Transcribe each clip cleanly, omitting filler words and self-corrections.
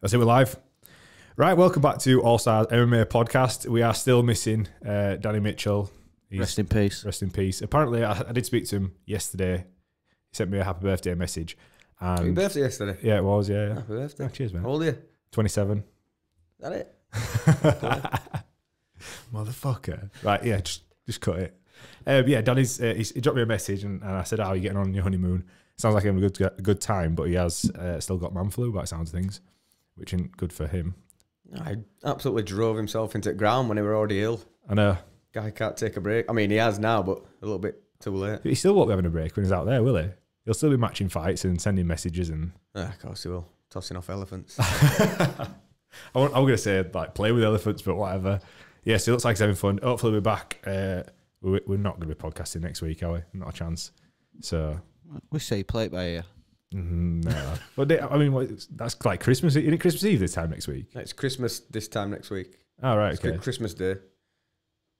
That's it, we're live. Right, welcome back to All Stars MMA Podcast. We are still missing Danny Mitchell. Rest in peace. Rest in peace. Apparently, I did speak to him yesterday. He sent me a happy birthday message. And happy birthday yesterday? Yeah, it was, yeah. Happy birthday. Oh, cheers, man. How old are you? 27. Is that it? Motherfucker. Right, yeah, just cut it. Yeah, Danny's, he dropped me a message and I said, "How are you getting on your honeymoon?" Sounds like he had a good time, but he has still got man flu by the sounds of things, which isn't good for him. I absolutely drove himself into the ground when he were already ill. I know. Guy can't take a break. I mean, he has now, but a little bit too late. He still won't be having a break when he's out there, will he? He'll still be matching fights and sending messages and... Yeah, of course he will. Tossing off elephants. I'm going to say, like, play with elephants, but whatever. Yeah, so it looks like he's having fun. Hopefully we're back. We're not going to be podcasting next week, are we? Not a chance. So... We say play it by ear. No. But I mean, that's like Christmas. Isn't it Christmas Eve this time next week? It's Christmas this time next week. Oh, right, okay. It's Christmas Day.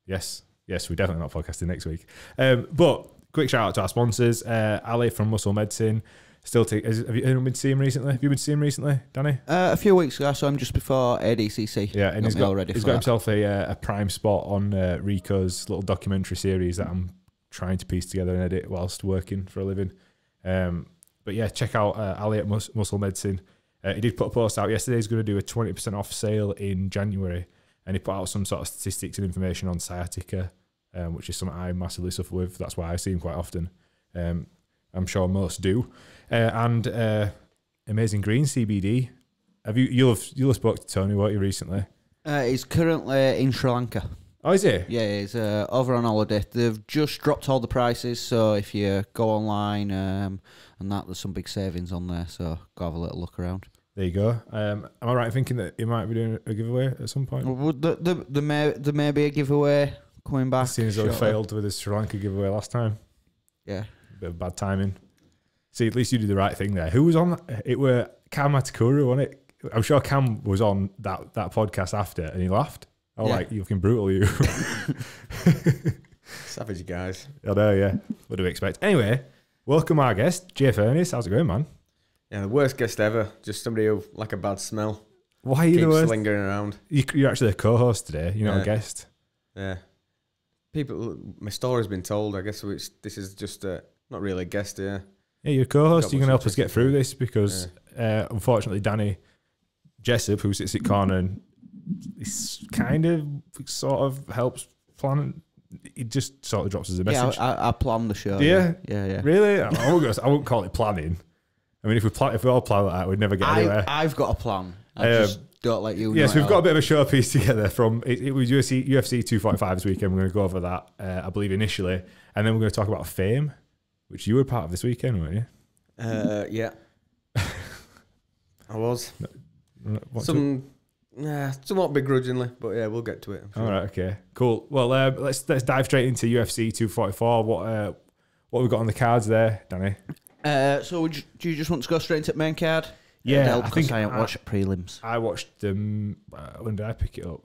Yes. Yes, we're definitely not podcasting next week. But quick shout out to our sponsors. Ali from Muscle Medicine. Have you been seeing him recently? Have you been seeing him recently, Danny? A few weeks ago, I saw him just before ADCC. Yeah, and he's got himself a prime spot on Rico's little documentary series that I'm trying to piece together and edit whilst working for a living. But yeah, check out Ali at Muscle Medicine. He did put a post out yesterday. He's going to do a 20% off sale in January. And he put out some sort of statistics and information on sciatica, which is something I massively suffer with. That's why I see him quite often. I'm sure most do. And Amazing Green CBD. You'll have spoke to Tony, won't you, recently? He's currently in Sri Lanka. Oh, is he? Yeah, he's over on holiday. They've just dropped all the prices, so if you go online and that, there's some big savings on there, so go have a little look around. There you go. Am I right in thinking that he might be doing a giveaway at some point? Well, there may be a giveaway coming back. Seems as though he failed with his Sri Lanka giveaway last time. Yeah. Bit of bad timing. See, at least you did the right thing there. Who was on that? It were Cam Atakuru, wasn't it? I'm sure Cam was on that podcast after, and he laughed. Oh, yeah. Like, you're fucking brutal, you. Savage guys. I know, yeah. What do we expect? Anyway, welcome our guest, Jay Furness. How's it going, man? Yeah, the worst guest ever. Just somebody who, like, a bad smell. Why are you the worst? Keeps lingering around. You're actually a co-host today. You're not a guest. Yeah. People, my story's been told. I guess this is just not really a guest here. Yeah, you're a co-host. You're going to help us get through this because, unfortunately, Danny Jessup, who sits at corner and this kind of sort of helps plan. It just sort of drops us a message. Yeah, I plan the show. Yeah, yeah, yeah. Really? I won't call it planning. I mean, if we all plan like that, we'd never get anywhere. I've got a plan. I just don't let you know. Yes, we've got a bit of a show piece together from it was UFC 245 this weekend. We're going to go over that, I believe, initially, and then we're going to talk about Fame, which you were part of this weekend, weren't you? Yeah, I was. Somewhat begrudgingly, but yeah, we'll get to it. All right, okay, cool. Well, let's dive straight into UFC 244. What we've got on the cards there, Danny? So do you just want to go straight into the main card? Yeah, I think I watched prelims. I watched them. When did I pick it up?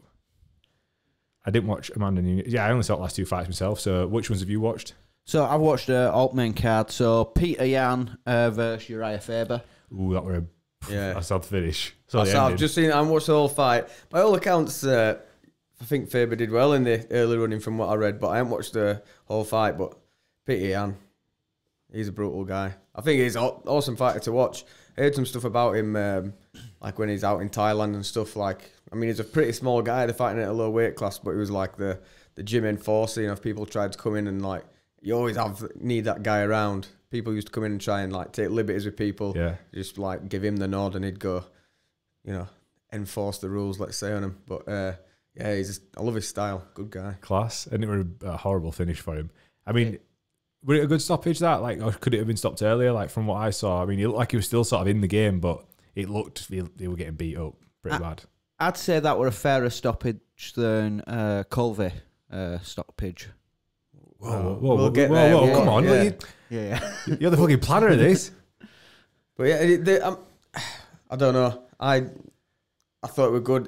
I didn't watch Amanda Nunes. Yeah, I only saw the last two fights myself. So which ones have you watched? So I've watched all main card. So Petr Yan versus Uriah Faber. Ooh, that were a that's sad finish. I've just seen it and watched the whole fight. By all accounts, I think Faber did well in the early running from what I read, but I haven't watched the whole fight. But Petr Yan, he's a brutal guy. I think he's an awesome fighter to watch. I heard some stuff about him, like when he's out in Thailand and stuff. Like, I mean, he's a pretty small guy. They're fighting at a low weight class, but he was like the gym enforcer. You know, if people tried to come in and like, you always need that guy around. People used to come in and try and like take liberties with people. Yeah. Just like give him the nod and he'd go, you know, enforce the rules, let's say, on him. But yeah, I love his style. Good guy. Class. And it was a horrible finish for him. I mean, was it a good stoppage that? Like, or could it have been stopped earlier? Like, from what I saw, I mean, it looked like he was still sort of in the game, but it looked, they were getting beat up pretty bad. I'd say that were a fairer stoppage than Colby stoppage. Whoa, come on. Yeah. You're the fucking planner of this. But yeah, I don't know. I thought it were good.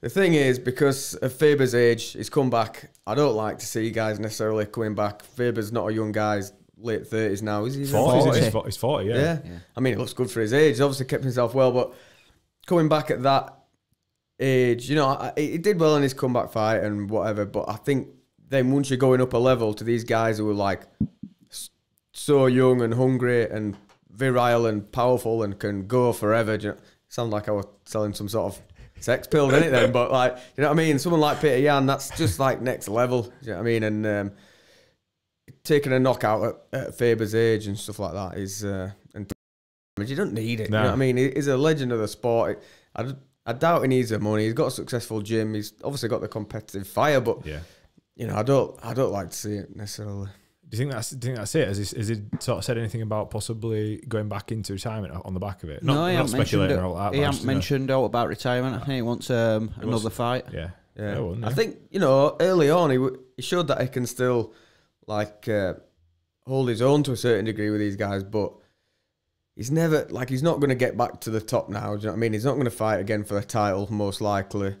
The thing is, because of Faber's age, he's come back. I don't like to see guys necessarily coming back. Faber's not a young guy. He's late 30s now. He's 40. He's 40, yeah. I mean, it looks good for his age. He's obviously kept himself well, but coming back at that age, you know, he did well in his comeback fight and whatever, but I think then once you're going up a level to these guys who are like so young and hungry and virile and powerful and can go forever, do you know, sound like I was selling some sort of sex pill, didn't it then? But like, you know what I mean? Someone like Petr Yan, that's just like next level, do you know what I mean? And taking a knockout at Faber's age and stuff like that is, and you don't need it, no. You know what I mean? He's a legend of the sport. I doubt he needs the money. He's got a successful gym. He's obviously got the competitive fire, but yeah, you know, I don't like to see it necessarily. Do you think that's it? Has he sort of said anything about possibly going back into retirement on the back of it? No, he hasn't mentioned out. He hasn't mentioned out about retirement. I think he wants another fight. Yeah, yeah. I think, you know, early on he showed that he can still like hold his own to a certain degree with these guys, but he's never like, he's not going to get back to the top now. Do you know what I mean? He's not going to fight again for a title, most likely.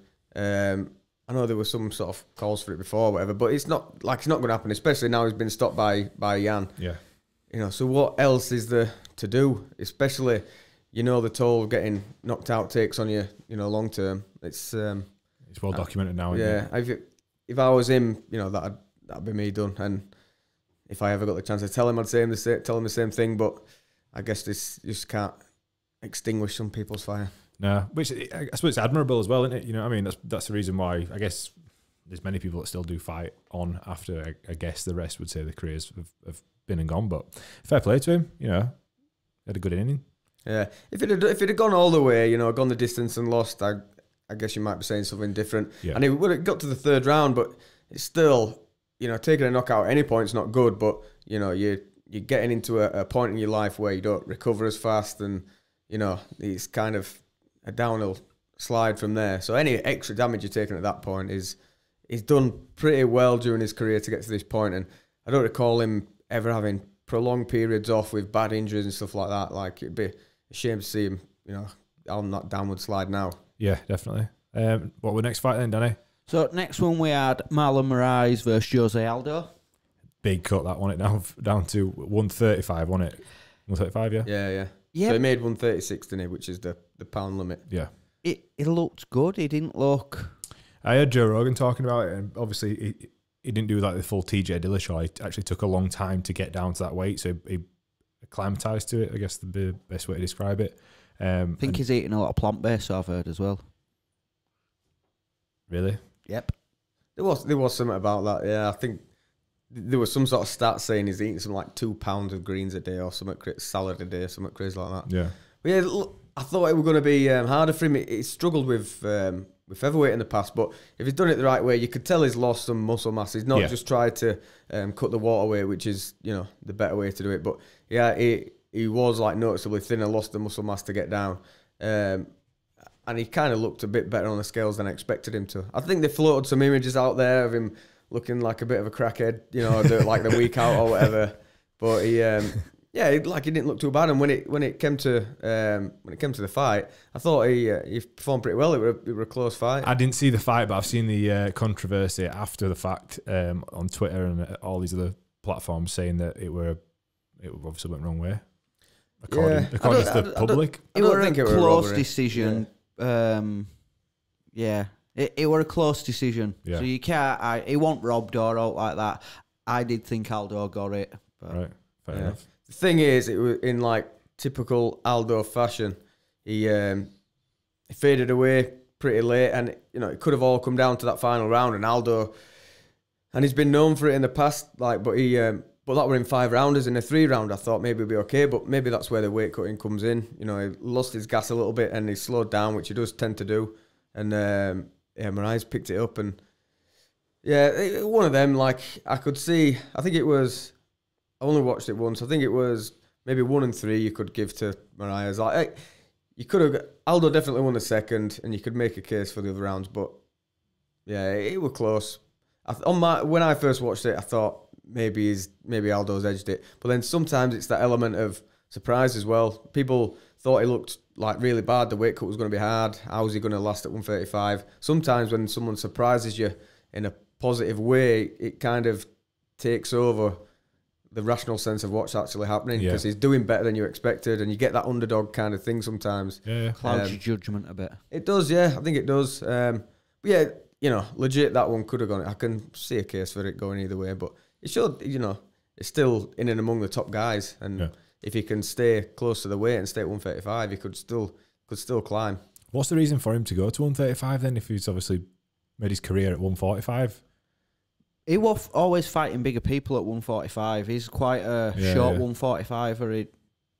I know there were some sort of calls for it before or whatever, but it's not like, it's not going to happen, especially now he's been stopped by Yan. Yeah. You know, so what else is there to do? Especially, you know, the toll of getting knocked out takes on you, you know, long term. It's well documented now. Yeah. If I was him, you know, that'd be me done. And if I ever got the chance to tell him, I'd say him tell him the same thing. But I guess this just can't extinguish some people's fire. No, which I suppose it's admirable as well, isn't it? You know what I mean? That's the reason why, I guess, there's many people that still do fight on after, I guess, the rest would say their careers have been and gone. But fair play to him, you know, had a good inning. Yeah, if it had gone all the way, you know, gone the distance and lost, I guess you might be saying something different. Yeah. And it would have got to the third round, but it's still, you know, taking a knockout at any point's not good, but, you know, you're getting into a point in your life where you don't recover as fast and, you know, it's kind of a downhill slide from there. So any extra damage you're taking at that point is, he's done pretty well during his career to get to this point. And I don't recall him ever having prolonged periods off with bad injuries and stuff like that. Like, it'd be a shame to see him, you know, on that downward slide now. Yeah, definitely. What was the next fight then, Danny? So next one we had Marlon Moraes versus Jose Aldo. Big cut that one. It down to 135, wasn't it? 135, yeah. Yeah, yeah. Yeah, so he made 136, didn't he? Which is the pound limit. Yeah. It looked good. It didn't look... I heard Joe Rogan talking about it, and obviously he didn't do like the full TJ Dillashaw. It actually took a long time to get down to that weight, so he acclimatized to it, I guess, the best way to describe it. I think he's eating a lot of plant-based, I've heard, as well. Really? Yep. There was something about that, yeah. I think there was some sort of stat saying he's eating something like 2 pounds of greens a day or something, salad a day, something crazy like that. Yeah. But yeah, look, I thought it was going to be harder for him. He struggled with featherweight in the past, but if he's done it the right way, you could tell he's lost some muscle mass. He's not just tried to cut the water weight, which is, you know, the better way to do it. But yeah, he was like noticeably thinner, lost the muscle mass to get down. And he kind of looked a bit better on the scales than I expected him to. I think they floated some images out there of him looking like a bit of a crackhead, you know, like the week out or whatever. But he, yeah, like he didn't look too bad. And when it came to the fight, I thought he performed pretty well. It were a close fight. I didn't see the fight, but I've seen the controversy after the fact on Twitter and all these other platforms saying that it obviously went the wrong way. According to the public, it was a close decision. Yeah. It were a close decision, yeah. So you can't. It wasn't robbed or out like that. I did think Aldo got it. But right, fair enough. The thing is, it was in like typical Aldo fashion. He faded away pretty late, and you know it could have all come down to that final round. And Aldo, and he's been known for it in the past, like, but he. But that were in 5 rounders. In a 3 round, I thought maybe it'd be okay, but maybe that's where the weight cutting comes in. You know, he lost his gas a little bit and he slowed down, which he does tend to do. And yeah, Moraes picked it up, and yeah, one of them. Like I could see, I think it was. I only watched it once. I think it was maybe 1 and 3 you could give to Moraes. Like you could have. Aldo definitely won the second, and you could make a case for the other rounds. But yeah, it were close. When I first watched it, I thought. Maybe Aldo's edged it, but then sometimes it's that element of surprise as well. People thought he looked like really bad. The weight cut was going to be hard. How is he going to last at 135? Sometimes when someone surprises you in a positive way, it kind of takes over the rational sense of what's actually happening, because he's doing better than you expected, and you get that underdog kind of thing sometimes. Yeah, clouds your judgment a bit. It does, yeah. I think it does. But yeah, you know, legit, that one could have gone. I can see a case for it going either way, but it should, you know, it's still in and among the top guys, and if he can stay close to the weight and stay at 135, he could still climb. What's the reason for him to go to 135 then, if he's obviously made his career at 145? He was always fighting bigger people at 145. He's quite a short 145er.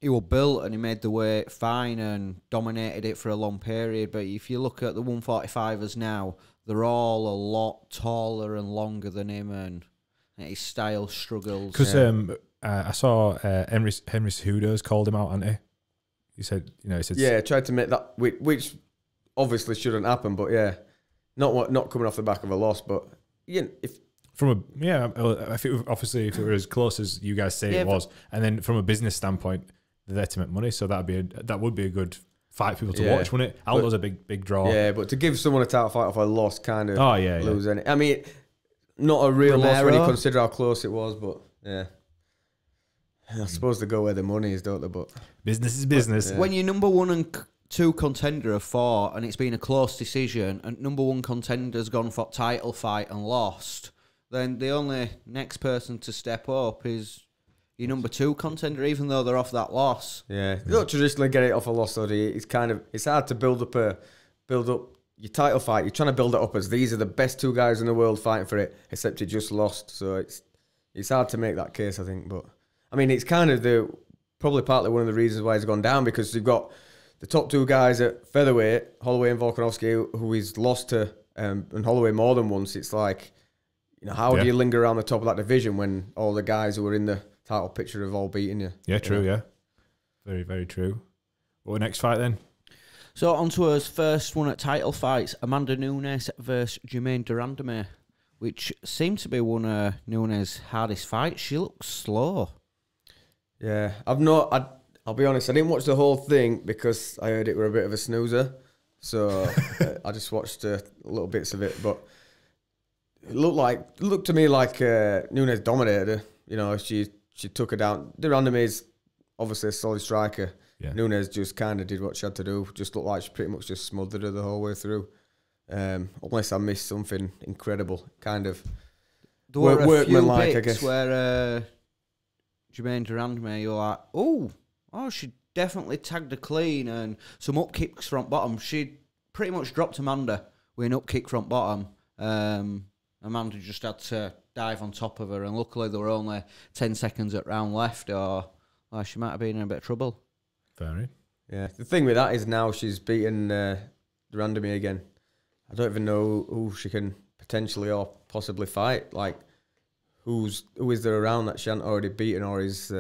He was built and he made the weight fine and dominated it for a long period. But if you look at the 145ers now, they're all a lot taller and longer than him, and his style struggles. Because I saw Henry Cejudo's called him out, hadn't he? He said, you know, he said... Yeah, tried to make that... Which obviously shouldn't happen, but yeah. Not coming off the back of a loss, but you know, if... From a if it was, obviously if it were as close as you guys say it was, and then from a business standpoint, they're there to make money, so that'd be a good fight for people to watch, wouldn't it? Aldo's a big draw. Yeah, but to give someone a title fight off a loss, kind of lose any. I mean, not a real loss when you consider how close it was, but yeah. I suppose they go where the money is, don't they? But business is business. But, when you're #1 and #2 contender have fought, and it's been a close decision, and #1 contender's gone for title fight and lost, then the only next person to step up is your #2 contender, even though they're off that loss. Yeah, you don't traditionally get it off a loss, though. It's kind of hard to build up your title fight. You're trying to build it up as these are the best two guys in the world fighting for it, except you just lost. So it's hard to make that case, I think. But I mean, it's kind of probably partly one of the reasons why he's gone down, because you've got the top two guys at featherweight, Holloway and Volkanovski, who he's lost to, and Holloway more than once. It's like, you know, how do you linger around the top of that division when all the guys who were in the title picture have all beaten you? Yeah, true, yeah. Very, very true. What next fight then? So on to our first one at title fights, Amanda Nunes versus Germaine de Randamie, which seemed to be one of Nunes' hardest fights. She looks slow. Yeah, I'll be honest, I didn't watch the whole thing because I heard it were a bit of a snoozer. So I just watched little bits of it, but... It looked to me like Nunes dominated her. You know, she took her down. De Randamie is obviously a solid striker. Yeah. Nunes just kind of did what she had to do. Just looked like she pretty much just smothered her the whole way through. Unless I missed something incredible, kind of. There were a few bits, I guess, where Germaine de Randamie, you're like, oh, she definitely tagged her clean, and some up kicks front bottom. She pretty much dropped Amanda with an up kick front bottom. Amanda just had to dive on top of her, and luckily there were only 10 seconds at round left, or she might have been in a bit of trouble. Very. Yeah, the thing with that is now she's beaten de Randamie again. I don't even know who she can potentially or possibly fight. Like, who is there around that she hasn't already beaten or is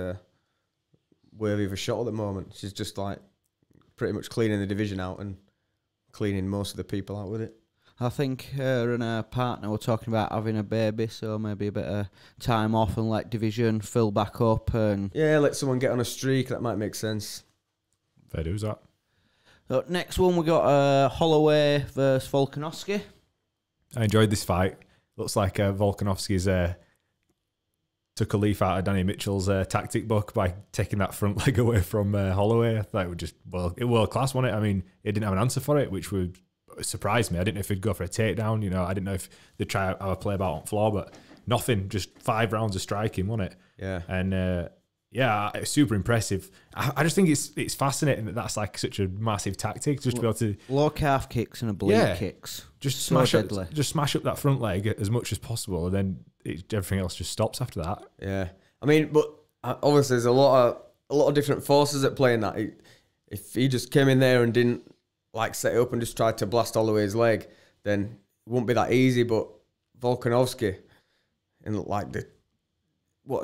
worthy of a shot at the moment? She's just like pretty much cleaning the division out and cleaning most of the people out with it. I think her and her partner were talking about having a baby, so maybe a bit of time off and let division fill back up. And yeah, let someone get on a streak. That might make sense. Fair dues that. So next one, we got Holloway versus Volkanovski. I enjoyed this fight. Looks like Volkanovski's took a leaf out of Danny Mitchell's tactic book by taking that front leg away from Holloway. I thought it was just world class, wasn't it? I mean, it didn't have an answer for it, which would... surprised me. I didn't know if he'd go for a takedown, you know. I didn't know if they'd try how I play about on floor, but nothing. Just 5 rounds of striking, wasn't it? Yeah. And yeah, it was super impressive. I just think it's fascinating that that's like such a massive tactic, just to be able to low calf kicks and oblique kicks. Just so smash up that front leg as much as possible, and then everything else just stops after that. Yeah. I mean, but obviously there's a lot of different forces at play in that. If he just came in there and didn't like set it up and just tried to blast Holloway's leg, then it wouldn't be that easy. But Volkanovski, in like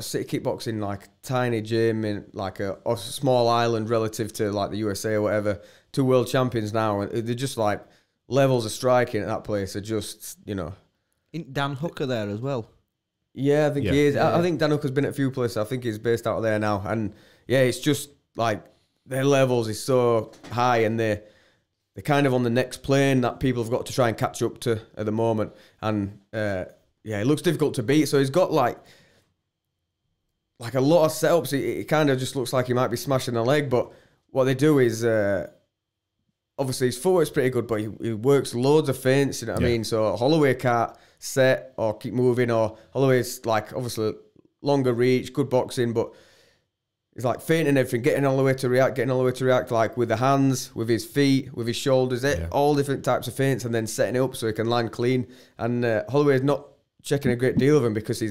city kickboxing, like tiny gym in like a small island relative to like the USA or whatever, 2 world champions now, and they're just like levels of striking at that place are just, you know. Isn't Dan Hooker there as well? Yeah, I think he is. I think Dan Hooker's been at a few places. I think he's based out of there now. And yeah, it's just like their levels is so high, and they're kind of on the next plane that people have got to try and catch up to at the moment. And yeah, it looks difficult to beat. So he's got like like a lot of setups, it kind of just looks like he might be smashing the leg, but what they do is, obviously his footwork's pretty good, but he works loads of feints, you know what I mean? So Holloway can't set or keep moving, or Holloway's like obviously longer reach, good boxing, but he's like feinting everything, getting Holloway to react, like with the hands, with his feet, with his shoulders, all different types of feints, and then setting it up so he can land clean. And Holloway's not checking a great deal of him because he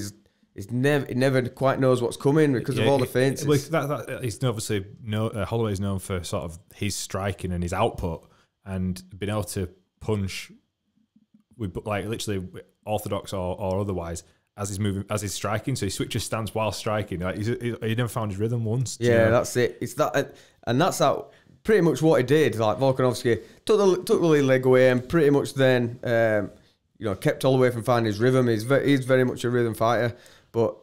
never quite knows what's coming because of all the feints. He's obviously Holloway's known for sort of his striking and his output, and being able to punch with like literally orthodox or otherwise, as he's moving, as he's striking. So he switches stance while striking. Like he never found his rhythm once. Yeah, that's it. It's that, and that's that. Pretty much what he did. Like Volkanovski took the lead leg away, and pretty much then, you know, kept Holloway from finding his rhythm. He's very much a rhythm fighter, but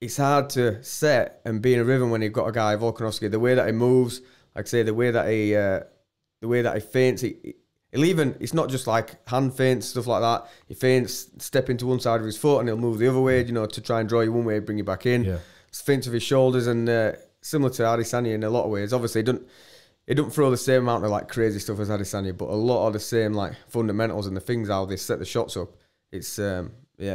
it's hard to set and be in a rhythm when you've got a guy Volkanovski. The way that he moves, like I say, the way that he feints, He'll even, it's not just like hand feints, stuff like that. He feints, step into one side of his foot and he'll move the other way, you know, to try and draw you one way, bring you back in. Yeah. Feints with his shoulders, and similar to Adesanya in a lot of ways. Obviously, he doesn't throw the same amount of like crazy stuff as Adesanya, but a lot of the same like fundamentals and the things how they set the shots up. It's, yeah,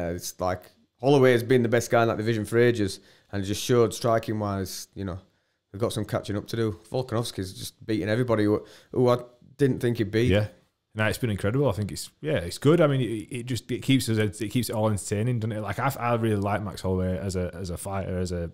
it's like Holloway has been the best guy in that division for ages, and just showed striking-wise, you know, we've got some catching up to do. Volkanovski's just beating everybody who I didn't think he'd beat. Yeah. No, it's been incredible. I think it's good. I mean, it keeps us, it keeps it all entertaining, doesn't it? Like I really like Max Holloway as a fighter, as an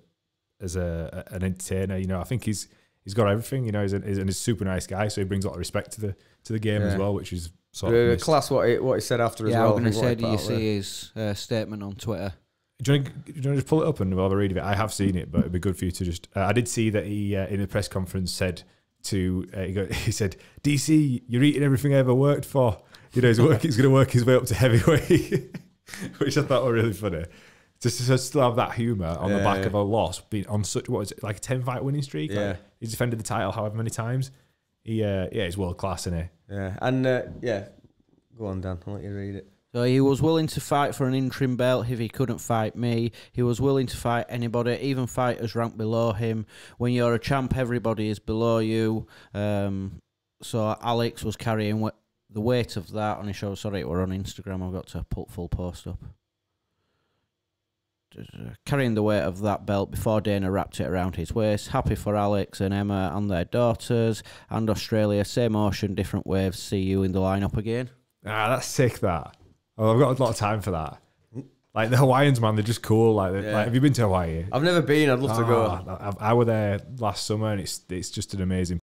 entertainer. You know, I think he's got everything. You know, he's a super nice guy, so he brings a lot of respect to the game as well, which is sort of class. What he said after as well. I'm going to say, do you see his statement on Twitter? Do you want to just pull it up and we'll have a read of it? I have seen it, but it'd be good for you to just. I did see that he in the press conference said. He said, "DC, you're eating everything I ever worked for. You know, he's going to work his way up to heavyweight," which I thought were really funny. Just to still have that humour on the back of a loss, being on such what is it, like a 10-fight winning streak. Yeah, like, he's defended the title however many times. He, yeah, he's world class, isn't he? Yeah, and yeah, go on, Dan. I'll let you read it. So he was willing to fight for an interim belt if he couldn't fight me. He was willing to fight anybody, even fighters ranked below him. When you're a champ, everybody is below you. So Alex was carrying the weight of that on his show. Sorry, it were on Instagram. I've got to put full post up. Carrying the weight of that belt before Dana wrapped it around his waist. Happy for Alex and Emma and their daughters and Australia. Same ocean, different waves. See you in the lineup again. Ah, that's sick, that. Oh, I've got a lot of time for that. Like the Hawaiians, man, they're just cool. Like, have you been to Hawaii? I've never been. I'd love to go. I were there last summer, and it's just an amazing.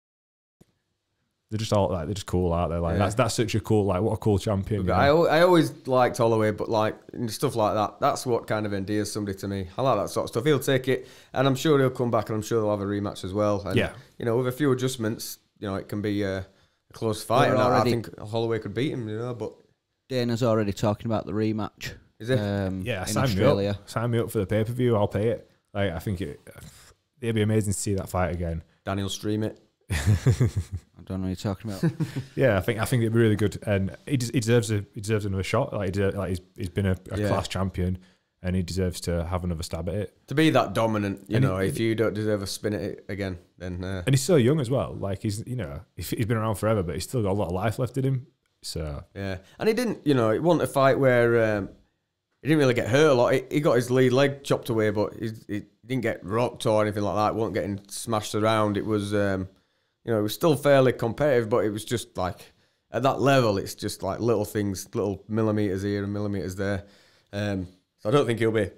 They're just all like they're just cool out there. Like that's such a cool, like what a cool champion. But I always liked Holloway, but like and stuff like that. That's what kind of endears somebody to me. I like that sort of stuff. He'll take it, and I'm sure he'll come back, and I'm sure they'll have a rematch as well. And, you know, with a few adjustments, you know, it can be a close fight. And I think Holloway could beat him, you know, but. Dana's already talking about the rematch. Is it? Yeah, sign me up for the pay-per-view. I'll pay it. Like, I think it'd be amazing to see that fight again. Danny will stream it. I don't know what you're talking about. Yeah, I think it'd be really good, and he deserves another shot. Like, he's been a class champion, and he deserves to have another stab at it. To be that dominant, if you don't deserve a spin at it again, then and he's so young as well. Like he's been around forever, but he's still got a lot of life left in him. So and he didn't, you know, it wasn't a fight where he didn't really get hurt a lot. He got his lead leg chopped away, but he didn't get rocked or anything like that. He wasn't getting smashed around. It was, you know, it was still fairly competitive, but it was just like at that level, it's just like little things, little millimeters here and millimeters there. So I don't think he'll be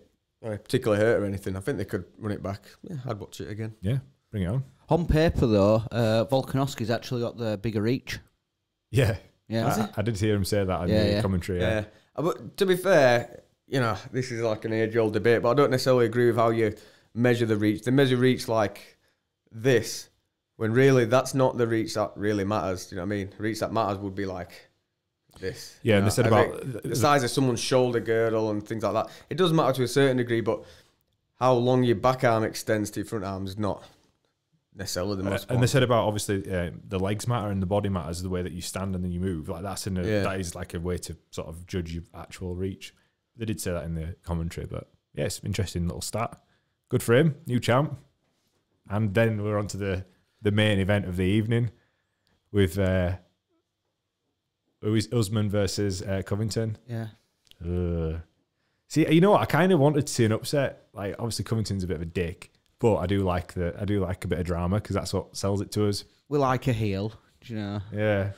particularly hurt or anything. I think they could run it back. Yeah, I'd watch it again. Yeah, bring it on. On paper though, Volkanovski's actually got the bigger reach. Yeah. Yeah, I did hear him say that in the commentary. Yeah. But to be fair, you know, this is like an age-old debate, but I don't necessarily agree with how you measure the reach. They measure reach like this, when really that's not the reach that really matters. Do you know what I mean? Reach that matters would be like this. Yeah, and they said about the size of someone's shoulder girdle and things like that. It does matter to a certain degree, but how long your back arm extends to your front arm is not... And they said about obviously the legs matter and the body matters, the way that you stand and then you move. Like that is like a way to sort of judge your actual reach. They did say that in the commentary, but yeah, it's an interesting little stat. good for him, new champ. And then we're on to the main event of the evening with Usman versus Covington. Yeah. See, you know what? I kind of wanted to see an upset. Like, obviously, Covington's a bit of a dick, but I do like the a bit of drama because that's what sells it to us. We like a heel, do you know? Yeah.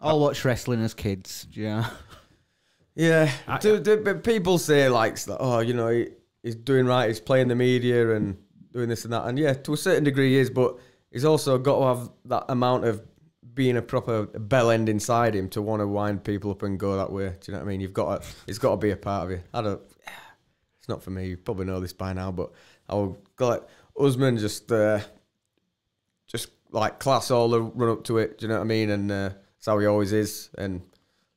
I'll watch wrestling as kids, do you know? Yeah. But people say, like, oh, you know, he's doing right. He's playing the media and doing this and that. And yeah, to a certain degree he is, but he's also got to have that amount of being a proper bell end inside him to want to wind people up and go that way. Do you know what I mean? You've got to, it's got to be a part of you. I don't, it's not for me. You probably know this by now, but I'll go like Usman just like class all the run up to it. Do you know what I mean? And that's how he always is. And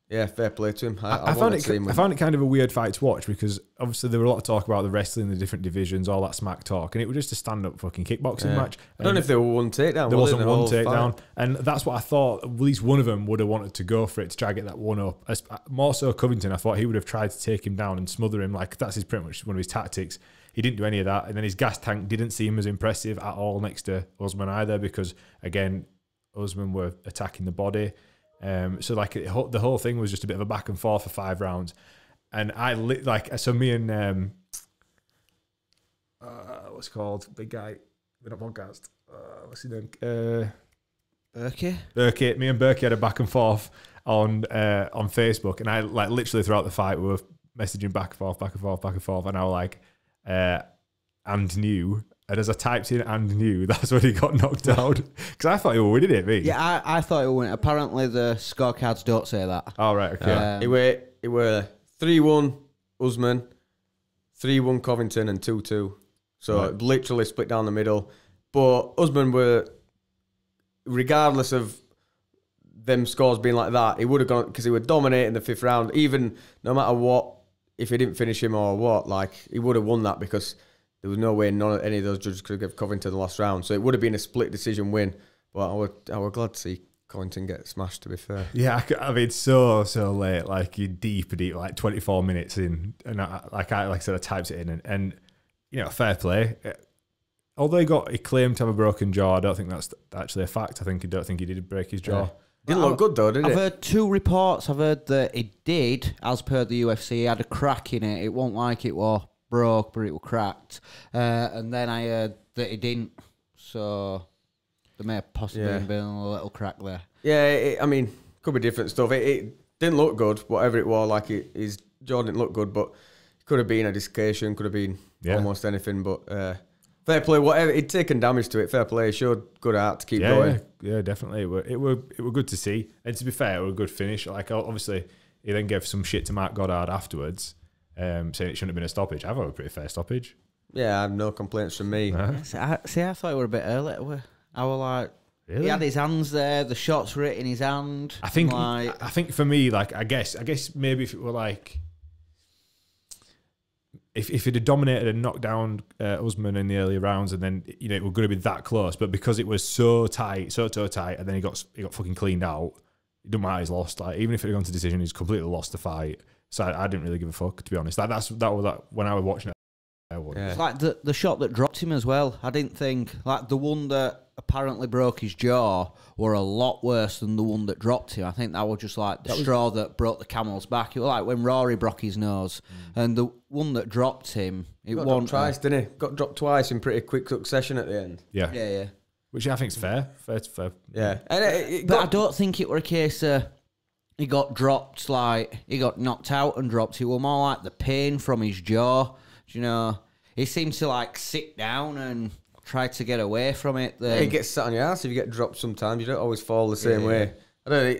yeah, fair play to him. I found it kind of a weird fight to watch because obviously there were a lot of talk about the wrestling, the different divisions, all that smack talk, and it was just a stand-up fucking kickboxing match. I don't know if there were one takedown. There wasn't one takedown, and that's what I thought. At least one of them would have wanted to go for it to try and get that one up. More so Covington, I thought he would have tried to take him down and smother him. Like that's his pretty much one of his tactics. He didn't do any of that, and then his gas tank didn't seem as impressive at all next to Usman either because again, Usman were attacking the body. So like the whole thing was just a bit of a back and forth for 5 rounds, and so me and what's it called, big guy, we're not podcast, what's his name, Berkey. Me and Berkey had a back and forth on Facebook, and I like literally throughout the fight we were messaging back and forth, back and forth, back and forth, and I was like, and new. And as I typed in "and new," that's when he got knocked out. Because I thought he was winning it, me. Yeah, I thought he was winning. Apparently the scorecards don't say that. Oh, right, okay. It were 3-1 Usman, 3-1 Covington, and 2-2. So right. It literally split down the middle. But Usman were, regardless of them scores being like that, he would have gone, because he would dominate in the 5th round, even no matter what, if he didn't finish him or what, like, he would have won that because there was no way any of those judges could have Covington the last round. So it would have been a split decision win. But I were glad to see Covington get smashed, to be fair. Yeah, I mean, so late. Like, you're deep, like 24 minutes in. And like I said, I typed it in. And you know, fair play. Although he claimed to have a broken jaw, I don't think that's actually a fact. I don't think he did break his jaw. Yeah. Didn't look good, though, did it? I've heard 2 reports. I've heard that he did, as per the UFC. He had a crack in it. It wasn't like it was broke, but it was cracked. And then I heard that he didn't. So there may have possibly been a little crack there. Yeah, I mean, could be different stuff. It didn't look good, whatever it was. Like, his jaw didn't look good, but it could have been a dislocation, could have been almost anything. But fair play, whatever. He'd taken damage to it. Fair play. He showed good heart to keep going. Yeah, definitely. It were good to see. And to be fair, it was a good finish. Like, obviously, he then gave some shit to Mark Goddard afterwards. Saying it shouldn't have been a stoppage. I've had a pretty fair stoppage. Yeah, I have no complaints from me. Right. I thought it were a bit early. I was like, really? He had his hands there. The shots were in his hand. I think for me, like, I guess maybe if it were like, if it had dominated and knocked down Usman in the early rounds, and then you know it were going to be that close, but because it was so tight, and then he got fucking cleaned out. It doesn't matter. He's lost. Like, even if it had gone to decision, he's completely lost the fight. So I didn't really give a fuck, to be honest. Like that was when I was watching it. It's like the shot that dropped him as well. I didn't think the one that apparently broke his jaw were a lot worse than the one that dropped him. I think that was just like the straw that broke the camel's back. It was like when Rory broke his nose, and the one that dropped him, it won twice, didn't he? Got dropped twice in pretty quick succession at the end. Yeah, yeah, yeah. Which I think is fair. Fair. Yeah, and but I don't think it were a case of he got dropped, like, he got knocked out and dropped. He was more like the pain from his jaw, you know. He seemed to, like, sit down and try to get away from it. Then. He gets sat on your ass if you get dropped sometimes. You don't always fall the same way. I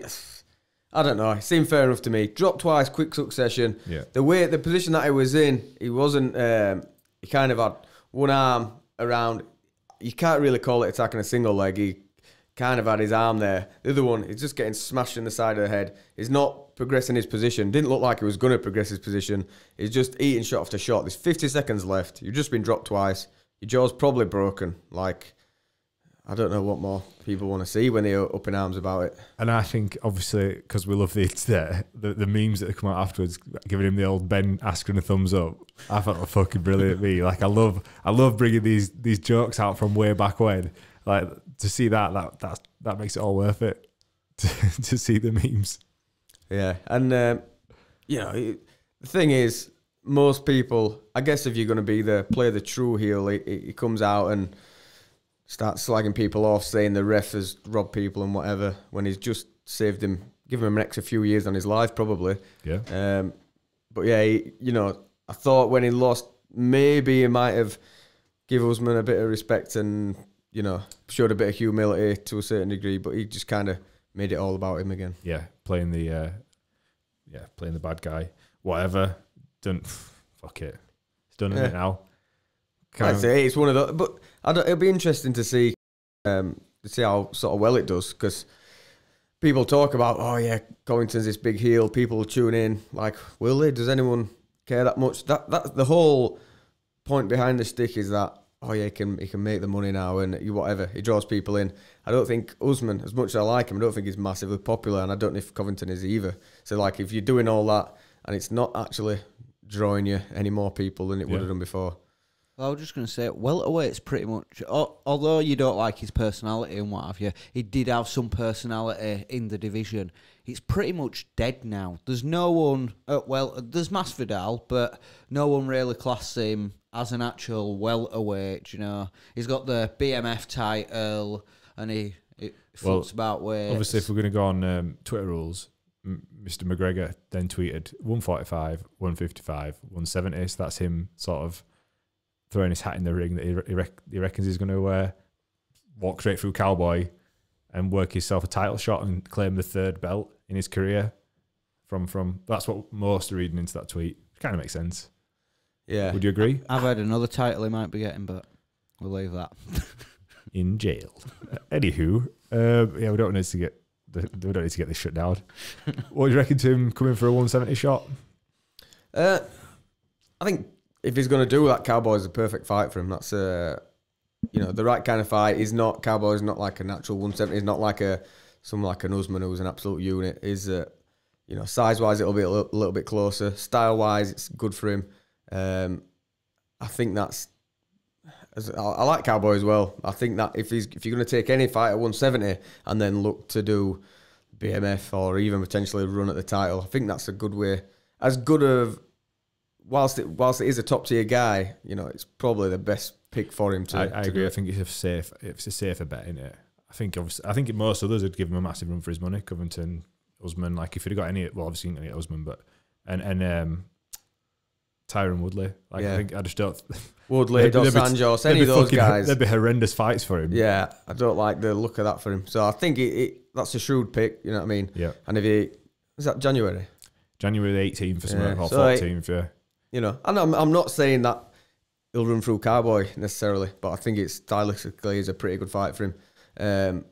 don't know. It seemed fair enough to me. Dropped twice, quick succession. Yeah. The position that he was in, he wasn't, he kind of had one arm around. You can't really call it attacking a single leg. He kind of had his arm there. The other one is just getting smashed in the side of the head. He's not progressing his position. Didn't look like he was going to progress his position. He's just eating shot after shot. There's 50 seconds left. You've just been dropped twice. Your jaw's probably broken. Like, I don't know what more people want to see when they're up in arms about it. And I think, obviously, because we love the memes that come out afterwards, giving him the old Ben Askren a thumbs up. I thought that was fucking brilliant. Like, I love bringing these jokes out from way back when. Like, to see that makes it all worth it. To see the memes. Yeah, and you know, the thing is, most people, I guess, if you're going to be the play the true heel, he comes out and starts slagging people off, saying the ref has robbed people and whatever, when he's just saved him, given him an extra few years on his life, probably. Yeah. But yeah, you know, I thought when he lost, maybe he might have given Usman a bit of respect and, you know, showed a bit of humility to a certain degree, but he just kind of made it all about him again. Yeah, playing the, playing the bad guy, whatever. Done. Fuck it. It's done it now. I'd say it's one of those, but it'll be interesting to see how sort of well it does, because people talk about, oh yeah, Covington's this big heel. People tune in, like, will they? Does anyone care that much? That's the whole point behind the stick, is that, oh yeah, he can make the money now and whatever. He draws people in. I don't think Usman, as much as I like him, I don't think he's massively popular, and I don't know if Covington is either. So like, if you're doing all that and it's not actually drawing you any more people than it would have done before. I was just going to say, welterweight's pretty much, although you don't like his personality and what have you, he did have some personality in the division. It's pretty much dead now. There's no one, well, there's Masvidal, but no one really class him as an actual welterweight, you know. He's got the BMF title, and he floats about weights. Obviously, if we're going to go on Twitter rules, Mr. McGregor then tweeted 145, 155, 170, so that's him sort of throwing his hat in the ring that he reckons he's going to walk straight through Cowboy and work himself a title shot and claim the third belt in his career. From that's what most are reading into that tweet. It kind of makes sense. Yeah, would you agree? I've heard another title he might be getting, but we'll leave that in jail. Anywho, yeah, we don't need to get this shut down. What do you reckon to him coming for a 170 shot? I think, if he's going to do that, Cowboy's a perfect fight for him. That's you know, the right kind of fight. He's not, Cowboy's not like a natural 170. He's not like someone like an Usman who's an absolute unit. He's, you know, size-wise it'll be a little bit closer. Style-wise, it's good for him. I think that's, I like Cowboy as well. I think that if you're going to take any fight at 170 and then look to do BMF or even potentially run at the title, I think that's a good way. As good of, whilst it is a top tier guy, you know, it's probably the best pick for him. I agree. I think it's a safer bet, isn't it? I think most others would give him a massive run for his money. Covington, Usman, like if he'd have got any, well, obviously not Usman, but and Tyron Woodley. Like I think I just don't. Woodley, Dos Anjos, any of those guys. They'd be horrendous fights for him. Yeah, I don't like the look of that for him. So I think that's a shrewd pick. You know what I mean? Yeah. And if he is that January 18th or something, or 14th, yeah. You know, and I'm not saying that he'll run through Cowboy necessarily, but I think it's stylistically is a pretty good fight for him.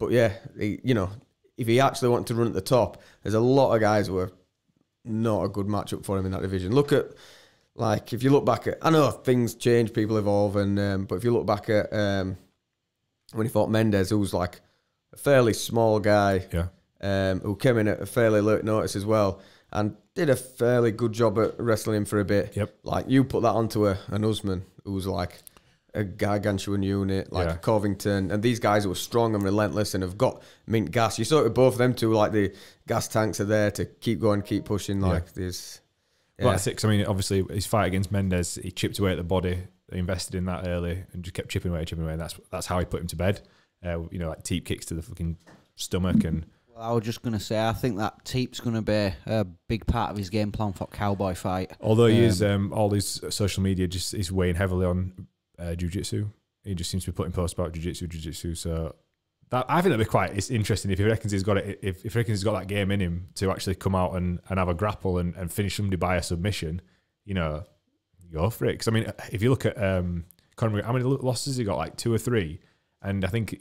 But yeah, you know, if he actually wanted to run at the top, there's a lot of guys who are not a good matchup for him in that division. Look at, like, if you look back at, I know things change, people evolve, and but if you look back at when he fought Mendez, who was like a fairly small guy, who came in at a fairly late notice as well, and did a fairly good job at wrestling him for a bit. Yep. Like, you put that onto an Usman, who was like a gargantuan unit, like Covington, and these guys who were strong and relentless and have got mint gas. You saw it with both of them too, like the gas tanks are there to keep going, keep pushing. Like there's... Yeah. Well, that's it, 'cause I mean, obviously, his fight against Mendez, he chipped away at the body. They invested in that early and just kept chipping away, and that's how he put him to bed. You know, like deep kicks to the fucking stomach and... I was just going to say, I think that Teep's going to be a big part of his game plan for Cowboy fight. Although he is, all his social media just is weighing heavily on jiu-jitsu. He just seems to be putting posts about jiu-jitsu. So that, I think that'd be quite interesting if he reckons he's got it. If he reckons he's got that game in him to actually come out and have a grapple and finish somebody by a submission, you know, go for it. Because I mean, if you look at Conor, how many losses he got? Like 2 or 3, and I think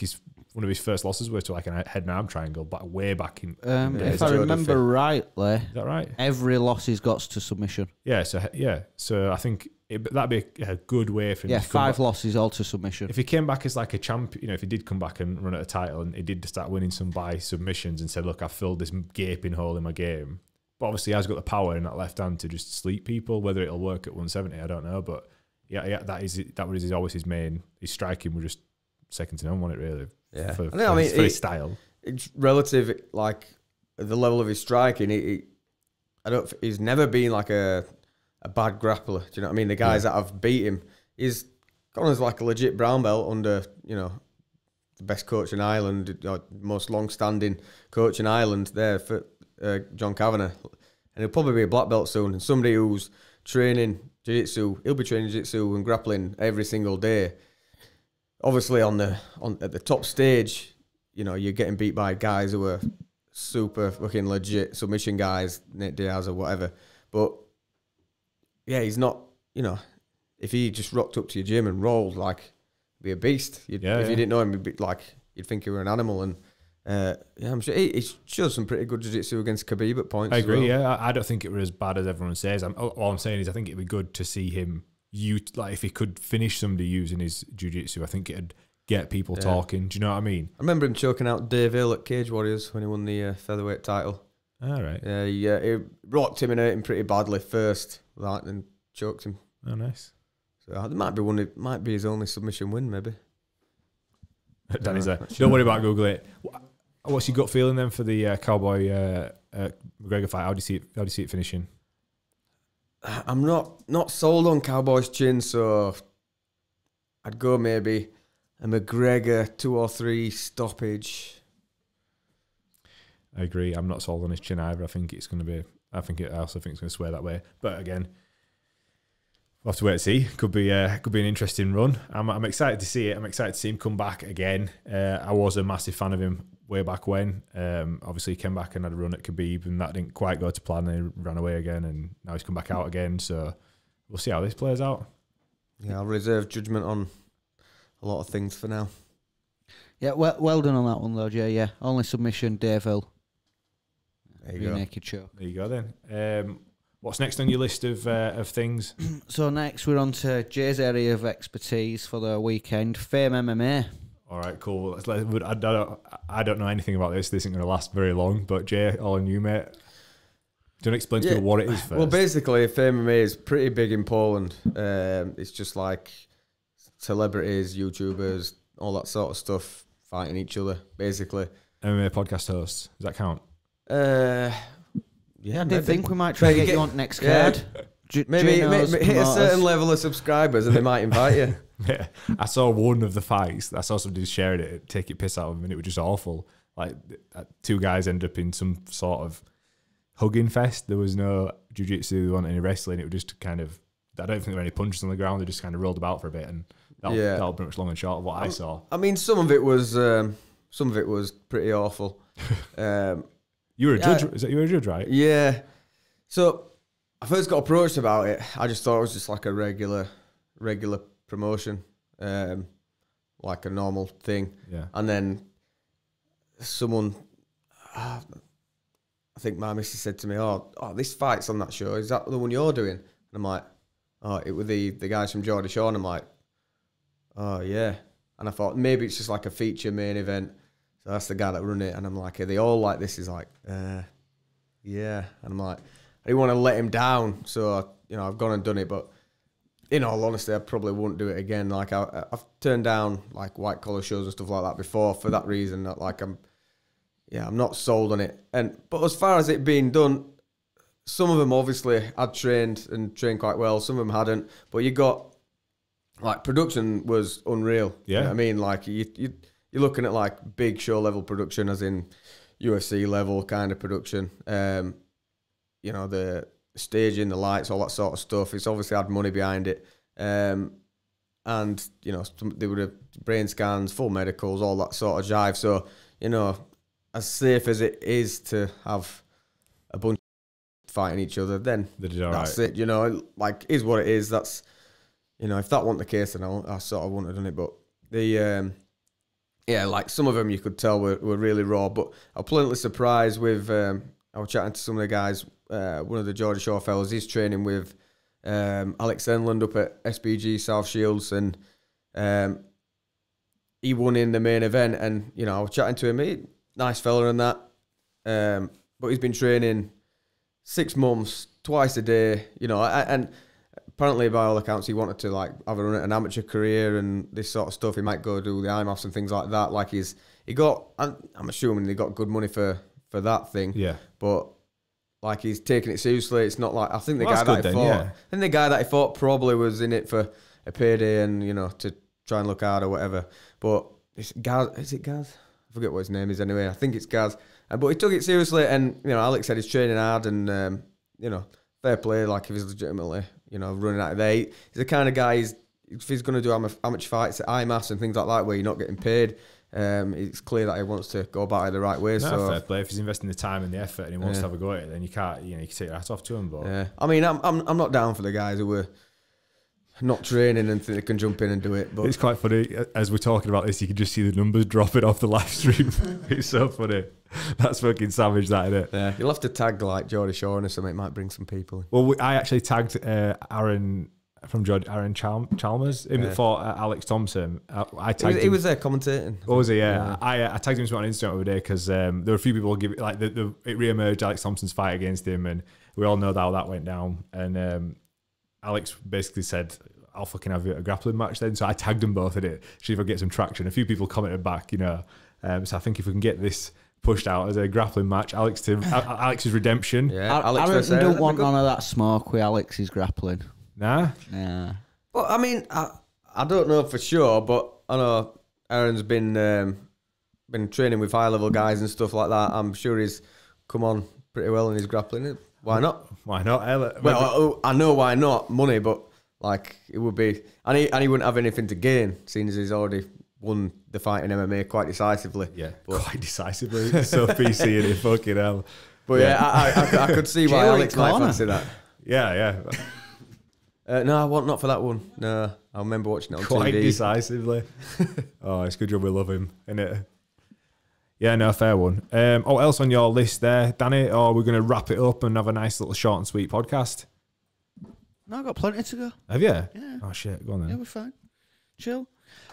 he's. One of his first losses was to like a head and arm triangle, but way back in. If I remember rightly, is that right? Every loss he's got to submission. Yeah, so I think that'd be a good way for him. Yeah, to five losses all to submission. If he came back as like a champ, you know, if he did come back and run at a title and he did start winning some by submissions and said, look, I filled this gaping hole in my game. But obviously he has got the power in that left hand to just sleep people. Whether it'll work at 170, I don't know. But yeah, that was always his main. His striking was just second to none, wasn't it, really? Yeah. I mean, for his style. It's relative, like, the level of his striking. He's never been like a bad grappler. Do you know what I mean? The guys that have beat him, he's Conor's like a legit brown belt under, you know, the best coach in Ireland, or most long-standing coach in Ireland there for John Kavanagh. And he'll probably be a black belt soon. And somebody who's training jiu-jitsu, he'll be training jiu-jitsu and grappling every single day. Obviously at the top stage, you know, you're getting beat by guys who are super fucking legit submission guys, Nate Diaz or whatever. But yeah, he's not, you know, if he just rocked up to your gym and rolled, like, he'd be a beast. If you didn't know him, he'd be like, you'd think he were an animal. And yeah, I'm sure he showed some pretty good jiu-jitsu against Khabib at points. I agree, yeah. I don't think it were as bad as everyone says. All I'm saying is I think it'd be good to see him, if he could finish somebody using his jiu-jitsu, I think it'd get people talking. Do you know what I mean? I remember him choking out Dave Hill at Cage Warriors when he won the featherweight title. All right. Yeah, he rocked him and hurt him pretty badly first, like, and choked him. Oh, nice. So it might be one. It might be his only submission win, maybe. Danny's there. Don't worry about Google it. What's your gut feeling then for the Cowboy McGregor fight? How do you see it? How do you see it finishing? I'm not sold on Cowboy's chin, so I'd go maybe a McGregor 2 or 3 stoppage. I agree. I'm not sold on his chin either. I think it's going to be. I also think it's going to swear that way. But again, we'll have to wait and see. Could be an interesting run. I'm excited to see it. I'm excited to see him come back again. I was a massive fan of him way back when. Obviously, he came back and had a run at Khabib, and that didn't quite go to plan. And he ran away again, and now he's come back out again. So we'll see how this plays out. Yeah, I'll reserve judgment on a lot of things for now. Yeah, well done on that one, though, Jay. Yeah, only submission, Dave Hill. There you go. Naked show. There you go then. What's next on your list of things? So next we're on to Jay's area of expertise for the weekend, Fame MMA. All right, cool. I don't know anything about this. This isn't going to last very long, but Jay, all on you, mate. Do you want to explain to people what it is first? Well, basically, Fame MMA is pretty big in Poland. It's just like celebrities, YouTubers, all that sort of stuff, fighting each other, basically. MMA podcast hosts. Does that count? Yeah, I did think we might try to get you on next card. Yeah. Maybe hit a certain level of subscribers and they might invite you. Yeah. I saw one of the fights. I saw somebody sharing it, take it piss out of him, and it was just awful. Like, 2 guys end up in some sort of hugging fest. There was no jiu-jitsu, there wasn't any wrestling. It was just kind of, I don't think there were any punches on the ground. They just kind of rolled about for a bit, and that'll be much long and short of what I saw. I mean, some of it was pretty awful. You were a judge, you were a judge, right? Yeah. So I first got approached about it. I just thought it was just like a regular promotion, like a normal thing. Yeah. And then someone, I think my missus said to me, "Oh, this fight's on that show. Is that the one you're doing?" And I'm like, "Oh, it was the guys from Geordie Shore." And I'm like, "Oh yeah." And I thought maybe it's just like a feature main event. So that's the guy that run it, and I'm like, are they all like this? He's like, yeah. And I'm like, I didn't want to let him down, so I've gone and done it. But in all honesty, I probably wouldn't do it again. Like I've turned down like white collar shows and stuff like that before for that reason. That like I'm not sold on it. But as far as it being done, some of them obviously had trained quite well. Some of them hadn't. But you got like production was unreal. Yeah, you know what I mean, like you're looking at like big show level production, as in UFC level kind of production. You know, the staging, the lights, all that sort of stuff. It's obviously had money behind it. And, you know, they would have brain scans, full medicals, all that sort of jive. So, you know, as safe as it is to have a bunch of fighting each other, then that's it. You know, like, is what it is. That's, you know, if that wasn't the case, then I sort of wouldn't have done it. But the... yeah, like some of them you could tell were really raw, but I was pleasantly surprised with, I was chatting to some of the guys, one of the Geordie Shore fellas, he's training with Alex Enland up at SBG South Shields, and he won in the main event. And you know, I was chatting to him, he, nice fella and that, but he's been training 6 months, twice a day, you know, and apparently by all accounts he wanted to like have a run at an amateur career and this sort of stuff. He might go do the IMAFs and things like that. Like he got, I'm assuming he got good money for that thing. Yeah. But like he's taking it seriously. It's not like, I think the guy that he fought, yeah. I think the guy that he fought probably was in it for a payday and, you know, to try and look hard or whatever. But it's Gaz, is it Gaz? I forget what his name is anyway. I think it's Gaz. But he took it seriously, and you know, Alex said he's training hard, and you know, fair play. Like if he's legitimately, you know, running out of there, he's the kind of guy. He's, if he's going to do amateur fights at IMAS and things like that, where you're not getting paid, it's clear that he wants to go about it the right way. No, so fair play. If he's investing the time and the effort, and he wants to have a go at it, then you can't, you know, you can take your hat off to him. But yeah, I mean, I'm not down for the guys who were not training and think they can jump in and do it. But it's quite funny as we're talking about this. You can just see the numbers dropping off the live stream. It's so funny. That's fucking savage, that, isn't it? Yeah. You'll have to tag like Geordie Shore or something. It might bring some people. Well, I actually tagged Aaron from Geordie, Aaron Chalmers, him for Alex Thompson. I tagged him. He was there commentating. Oh, was he? Yeah. I tagged him on Instagram the other day because there were a few people give like it re-emerged Alex Thompson's fight against him, and we all know how that went down. And Alex basically said, I'll fucking have you at a grappling match then. So I tagged them both in it, see if I get some traction. A few people commented back, you know. So I think if we can get this pushed out as a grappling match, Alex to Alex's redemption. Yeah, Alex don't want none of that smoke with Alex's grappling. Nah? Nah. Well, I mean, I don't know for sure, but I know Aaron's been training with high-level guys and stuff like that. I'm sure he's come on pretty well in his grappling. Why not? Why not? Well, I know why not. Money, but like it would be, and he wouldn't have anything to gain, seeing as he's already won the fight in MMA quite decisively. Yeah, but quite decisively. It's so PC in it, fucking hell. But yeah, I could see why Alex might fancy that. Yeah, yeah. No, I want not for that one. No, I remember watching it on quite TV. Quite decisively. Oh, it's good job we love him, isn't it? Yeah, no, fair one. What else on your list there, Danny? Or we're going to wrap it up and have a nice little short and sweet podcast? No, I've got plenty to go. Have you? Yeah. Oh, shit. Go on then. Yeah, we're fine. Chill.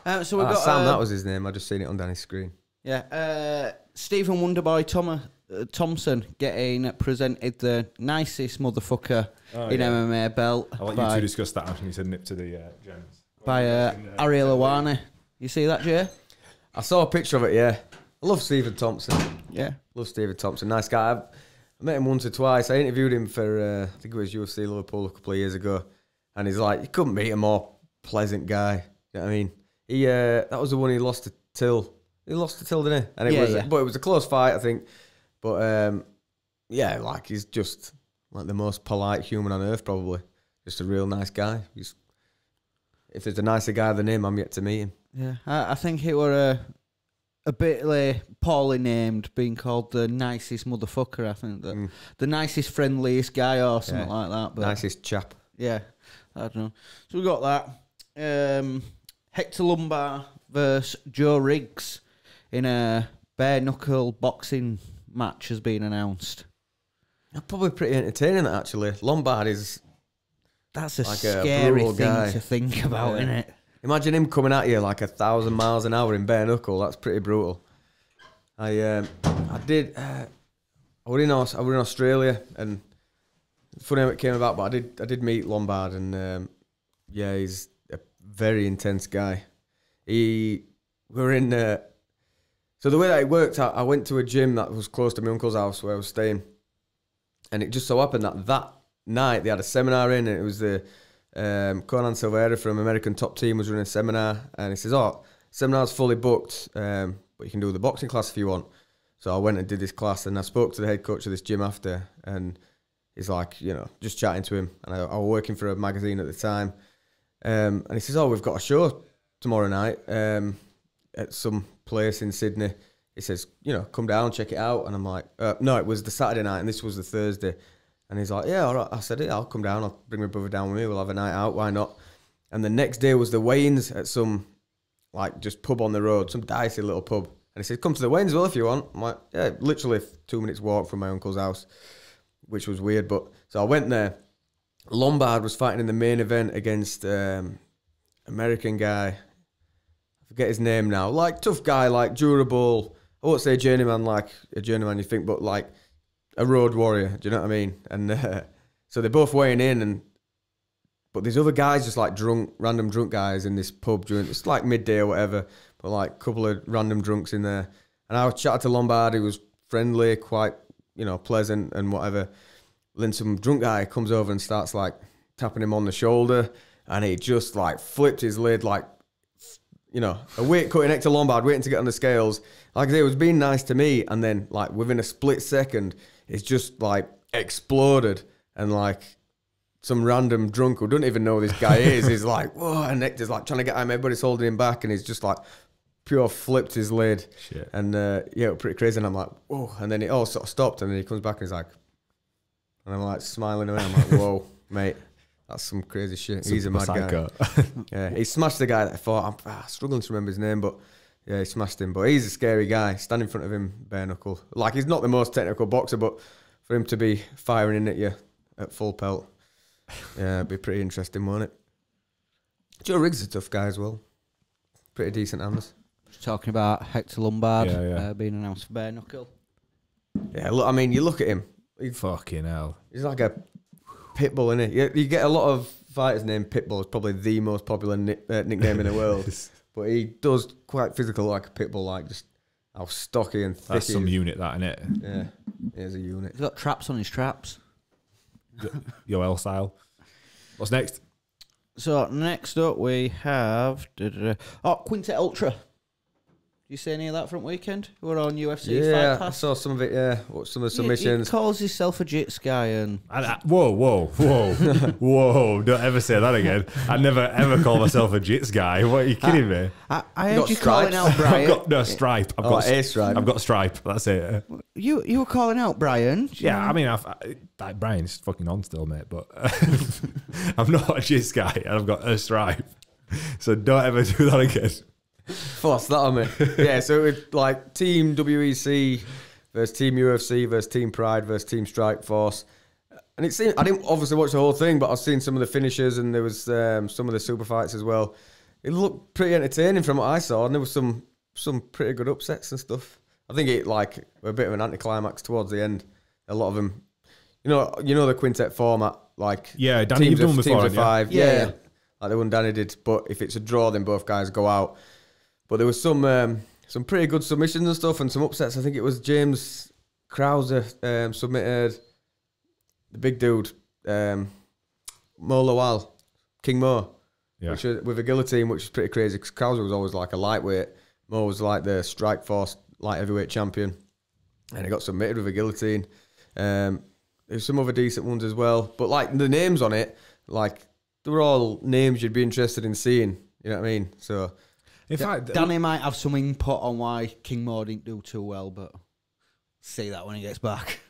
So we've got Sam, that was his name. I just seen it on Danny's screen. Yeah. Stephen Wonderboy Thompson getting presented the nicest motherfucker in MMA belt. I want you to discuss that after you said nip to the Jones. By Ariel Awani. You see that, Jay? I saw a picture of it, yeah. I love Stephen Thompson. Yeah. Love Stephen Thompson. Nice guy. I met him once or twice. I interviewed him for, I think it was UFC Liverpool a couple of years ago. And he's like, you couldn't meet a more pleasant guy. You know what I mean? He, that was the one he lost to Till. He lost to Till, didn't he? And it but it was a close fight, I think. But yeah, like he's just like the most polite human on earth, probably. Just a real nice guy. He's, if there's a nicer guy than him, I'm yet to meet him. Yeah, I think he were a bit like poorly named, being called the nicest motherfucker. I think that the nicest, friendliest guy or something like that. But nicest chap. Yeah, I don't know. So we got that. Hector Lombard versus Joe Riggs in a bare-knuckle boxing match has been announced. That's probably pretty entertaining, that, actually. Lombard is... That's a like scary a thing guy. To think about, isn't it? Imagine him coming at you like 1,000 miles an hour in bare-knuckle. That's pretty brutal. I was in Australia, and funny how it came about, but I did meet Lombard, and yeah, he's... very intense guy. We were in so the way that it worked, I went to a gym that was close to my uncle's house where I was staying, and it just so happened that that night they had a seminar in, and it was the Conan Silveira from American Top Team was running a seminar, and he says, oh, seminar's fully booked, but you can do the boxing class if you want. So I went and did this class, and I spoke to the head coach of this gym after, and he's like, you know, just chatting to him, and I was working for a magazine at the time. And he says, oh, we've got a show tomorrow night at some place in Sydney. He says, you know, come down, check it out. And I'm like, no, it was the Saturday night and this was the Thursday. And he's like, yeah, all right. I said, yeah, I'll come down. I'll bring my brother down with me. We'll have a night out. Why not? And the next day was the weigh-ins at some, like, just pub on the road, some dicey little pub. And he said, come to the weigh-ins, well, if you want. I'm like, yeah, literally 2 minutes walk from my uncle's house, which was weird. But so I went there. Lombard was fighting in the main event against American guy. I forget his name now. Like, tough guy, like, durable. I won't say journeyman like a journeyman you think, but like a road warrior. Do you know what I mean? And so they're both weighing in, and but these other guys just like drunk, random drunk guys in this pub during, it's like midday or whatever, but like a couple of random drunks in there. And I chatted to Lombard, who was friendly, quite, you know, pleasant and whatever. Then some drunk guy comes over and starts like tapping him on the shoulder, and he just like flipped his lid, like, you know, a weight cutting Hector Lombard waiting to get on the scales. Like I say, it was being nice to me, and then like within a split second, it's just like exploded, and like some random drunk who doesn't even know who this guy is is like, whoa, and Hector's like trying to get him, everybody's holding him back, and he's just like pure flipped his lid. Shit. And yeah, it was pretty crazy, and I'm like, whoa, and then it all sort of stopped, and then he comes back and he's like, and I'm like smiling away. I'm like, whoa, mate, that's some crazy shit. He's a mad guy. Yeah, he smashed the guy that I fought. I'm struggling to remember his name, but yeah, he smashed him. But he's a scary guy. Stand in front of him, bare knuckle. Like, he's not the most technical boxer, but for him to be firing in at you at full pelt, yeah, it'd be pretty interesting, wouldn't it? Joe Riggs is a tough guy as well. Pretty decent hammers. Talking about Hector Lombard being announced for bare knuckle. Yeah, look, I mean, you look at him. Fucking hell. He's like a pit bull, isn't he? You get a lot of fighters named Pitbull. It's probably the most popular nickname in the world. But he does quite physical, like a pitbull, like just how stocky and thick. That's some unit, that, isn't it? Yeah, it is a unit. He's got traps on his traps. Yoel style. What's next? So next up we have Quintet Ultra. You see any of that from weekend? We're on UFC Fight Pass. Yeah, I saw some of it. Yeah, watched some of the submissions. He calls himself a jits guy, and whoa, whoa, whoa, whoa! Don't ever say that again. I never ever call myself a jits guy. What are you kidding me? I heard you calling out Brian. I've got no stripe. I've got a stripe. I've got stripe. That's it. You were calling out Brian. Yeah, I mean, like Brian's fucking on still, mate. But I'm not a jits guy, and I've got a stripe. So don't ever do that again. Force that on me. Yeah, so it was like Team WEC versus Team UFC versus Team Pride versus Team Strike Force. And it seemed, I didn't obviously watch the whole thing, but I've seen some of the finishes, and there was some of the super fights as well. It looked pretty entertaining from what I saw, and there was some pretty good upsets and stuff. I think it like a bit of an anticlimax towards the end. A lot of them, you know the quintet format, like yeah, Danny, you've done before, teams of five, yeah, like the one Danny did. But if it's a draw, then both guys go out. But there was some pretty good submissions and stuff, and some upsets. I think it was James Krauser submitted the big dude, Mo Lawal, King Mo, which was, with a guillotine, which is pretty crazy, because Krauser was always like a lightweight. Mo was like the strike force light heavyweight champion, and he got submitted with a guillotine. There's some other decent ones as well. But like the names on it, like they were all names you'd be interested in seeing. You know what I mean? So... In fact, Danny might have some input on why King Mo didn't do too well, but see that when he gets back.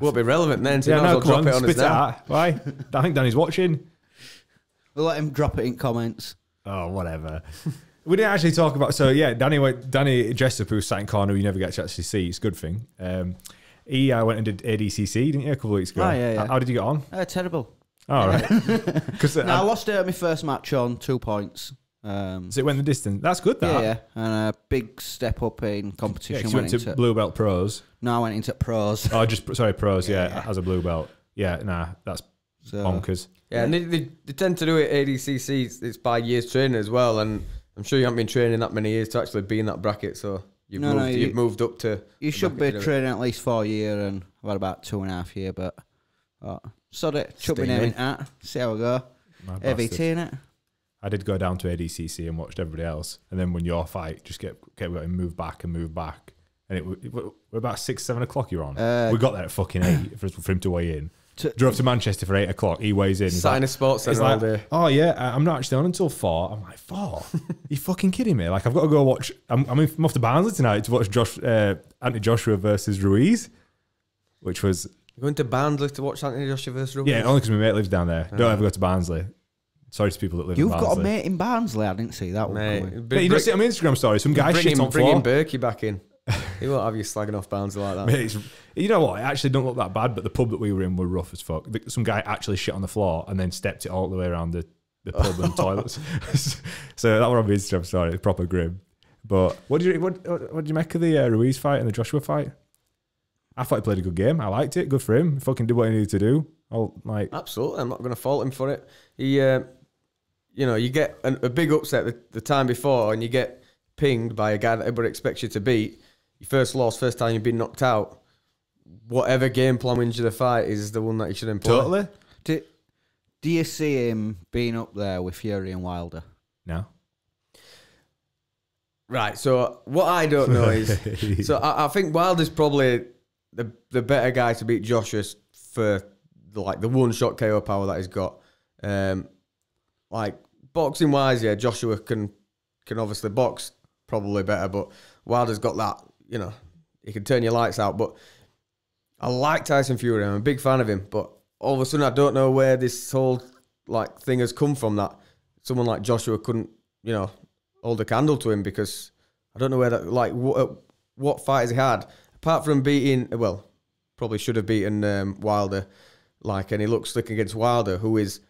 Won't be relevant then. So yeah, no, come on, drop it on us now. Why? I think Danny's watching. We'll let him drop it in comments. Oh, whatever. We didn't actually talk about... So, yeah, Danny Jessup, who's sat in corner, who you never get to actually see. It's a good thing. He went and did ADCC, didn't you, a couple of weeks ago? Oh, yeah, yeah. How did you get on? Terrible. Oh, right. No, I lost my first match on 2 points. So it went the distance. That's good, that. Yeah, yeah. And a big step up in competition. Yeah, you went into blue belt pros. No, I went into pros. Oh, just sorry, pros. Yeah, yeah, as a blue belt. Yeah, nah, that's so bonkers. Yeah, and they tend to do it at ADCC. It's by years training as well, and I'm sure you haven't been training that many years to actually be in that bracket. So you've you've moved up to. You should be training at least 4 years, and I've had about 2.5 years. But sod it, chuck my name in that. See how I go. AVT in it. I did go down to ADCC and watched everybody else, and then when your fight just kept going, move back, and we're about 6, 7 o'clock. You're on. We got there at fucking 8 for him to weigh in. Drove to Manchester for 8 o'clock. He weighs in. Sat in a sports centre all day. Oh yeah, I'm not actually on until 4. I'm like 4. You fucking kidding me? Like I've got to go watch. I'm off to Barnsley tonight to watch Anthony Joshua versus Ruiz, which was going to Barnsley to watch Anthony Joshua versus Ruiz. Yeah, only because my mate lives down there. Don't ever go to Barnsley. Sorry to people that live in Barnsley. You've got a mate in Barnsley. I didn't see that one. Mate, you just see it on my Instagram story. Some guy shit on floor. Bringing Berkey back in. He won't have you slagging off Bounds like that. Mate, you know what? It actually don't look that bad, but the pub that we were in were rough as fuck. Some guy actually shit on the floor and then stepped it all the way around the pub and toilets. So that one on Instagram, I'm sorry, proper grim. But what did you make of the Ruiz fight and the Joshua fight? I thought he played a good game. I liked it. Good for him. He fucking did what he needed to do. Absolutely. I'm not going to fault him for it. He, you know, you get a big upset the time before and you get pinged by a guy that everybody expects you to beat. Your first loss, first time you've been knocked out. Whatever game plan into the fight is the one that you should employ. Totally. Do you see him being up there with Fury and Wilder? No. Right, so what I don't know is... So I think Wilder's probably the better guy to beat Joshua for like the one-shot KO power that he's got. Like, boxing-wise, yeah, Joshua can obviously box probably better, but Wilder's got that, you know, he can turn your lights out. But I like Tyson Fury. I'm a big fan of him. But all of a sudden, I don't know where this whole, like, thing has come from that someone like Joshua couldn't, you know, hold a candle to him, because I don't know where that, like, what fight has he had? Apart from beating, well, probably should have beaten Wilder, like, and he looks slick against Wilder, who is,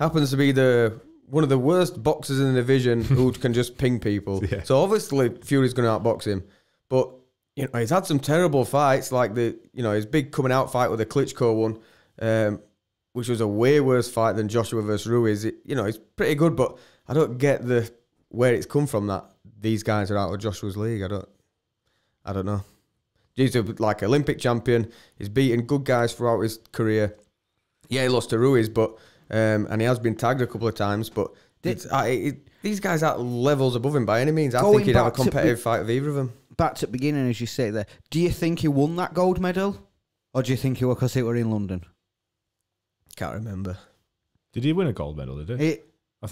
happens to be one of the worst boxers in the division who can just ping people. Yeah. So obviously Fury's going to outbox him. But, you know, he's had some terrible fights, like the, you know, his big coming out fight with the Klitschko one, which was a way worse fight than Joshua versus Ruiz. It, you know, it's pretty good, but I don't get the, where it's come from that these guys are out of Joshua's league. I don't know. He's a, like, Olympic champion. He's beaten good guys throughout his career. Yeah, he lost to Ruiz, but and he has been tagged a couple of times. But these guys are levels above him by any means. I think he'd have a competitive fight with either of them. Back to the beginning, as you say there, do you think he won that gold medal, or do you think he won because it were in London? Can't remember. Did he win a gold medal? Did he?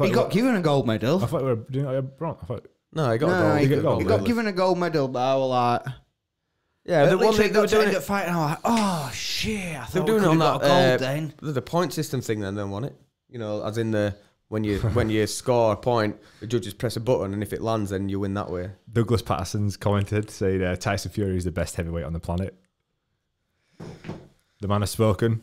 He got given a gold medal. I thought we were doing it wrong. No, he got a gold. He got given a gold medal, but I was like, yeah, but they were doing it fighting. I was like, oh shit! I thought they were doing it on that gold then. The point system thing then wasn't it? You know, as in the when you score a point, the judges press a button, and if it lands, then you win that way. Douglas Patterson's commented saying Tyson Fury is the best heavyweight on the planet. The man has spoken.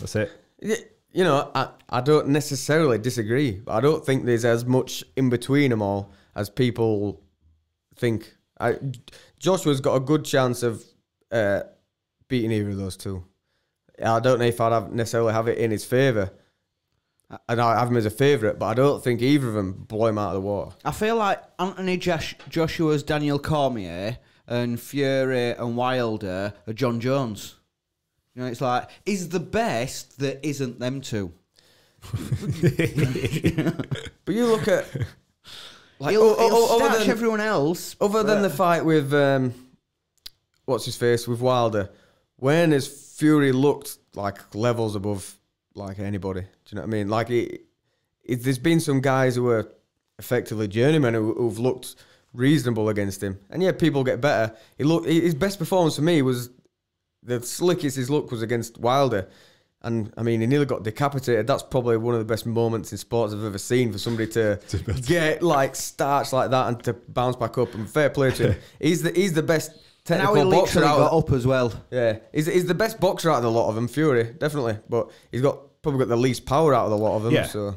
That's it. Yeah. You know, I don't necessarily disagree, but I don't think there's as much in between them all as people think. Joshua's got a good chance of beating either of those two. I don't know if I'd necessarily have it in his favour. And I have him as a favourite, but I don't think either of them blow him out of the water. I feel like Anthony Joshua's Daniel Cormier and Fury and Wilder are John Jones. You know, it's like, is the best that isn't them two. But you look at... Like, he'll snatch everyone else. Other than the fight with... What's-his-face? With Wilder. When his Fury looked like levels above like anybody. Do you know what I mean? Like, there's been some guys who are effectively journeymen who've looked reasonable against him. And yeah, people get better. His best performance for me was... The slickest his look was against Wilder. And, I mean, he nearly got decapitated. That's probably one of the best moments in sports I've ever seen, for somebody to get, like, starched like that and to bounce back up. And fair play to him. He's the best technical boxer out of... up as well. Yeah. He's the best boxer out of the lot of them, Fury, definitely. But he's probably got the least power out of the lot of them. Yeah. So,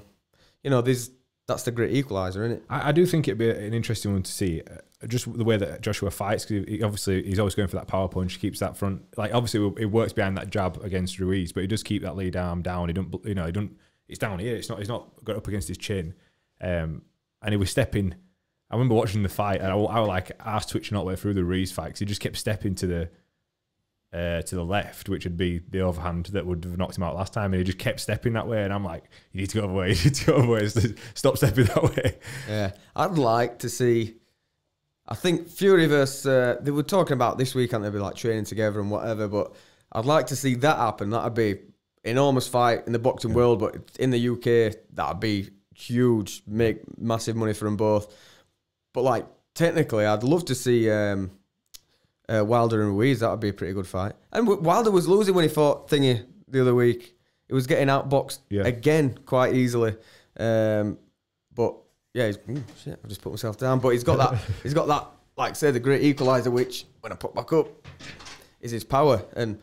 you know, that's the great equaliser, isn't it? I do think it'd be an interesting one to see. Just the way that Joshua fights, because he's always going for that power punch, keeps that front. Like, obviously, it works behind that jab against Ruiz, but he does keep that lead arm down. He don't, you know, he don't. It's down here. He's not got up against his chin. And he was stepping. I remember watching the fight, and I was like ass twitching all the way through the Ruiz fight because he just kept stepping to the left, which would be the overhand that would have knocked him out last time, and he just kept stepping that way. And I'm like, you need to go away. You need to go away. Stop stepping that way. Yeah, I'd like to see. I think Fury versus... they were talking about this week, and they'd be like training together and whatever, but I'd like to see that happen. That'd be enormous fight in the boxing world, but in the UK, that'd be huge, make massive money for them both. But, like, technically, I'd love to see Wilder and Ruiz. That'd be a pretty good fight. And Wilder was losing when he fought Thingy the other week. He was getting outboxed again quite easily. But... Yeah, he's, shit, I've just put myself down. But he's got that like say the great equalizer, which when I put back up is his power, and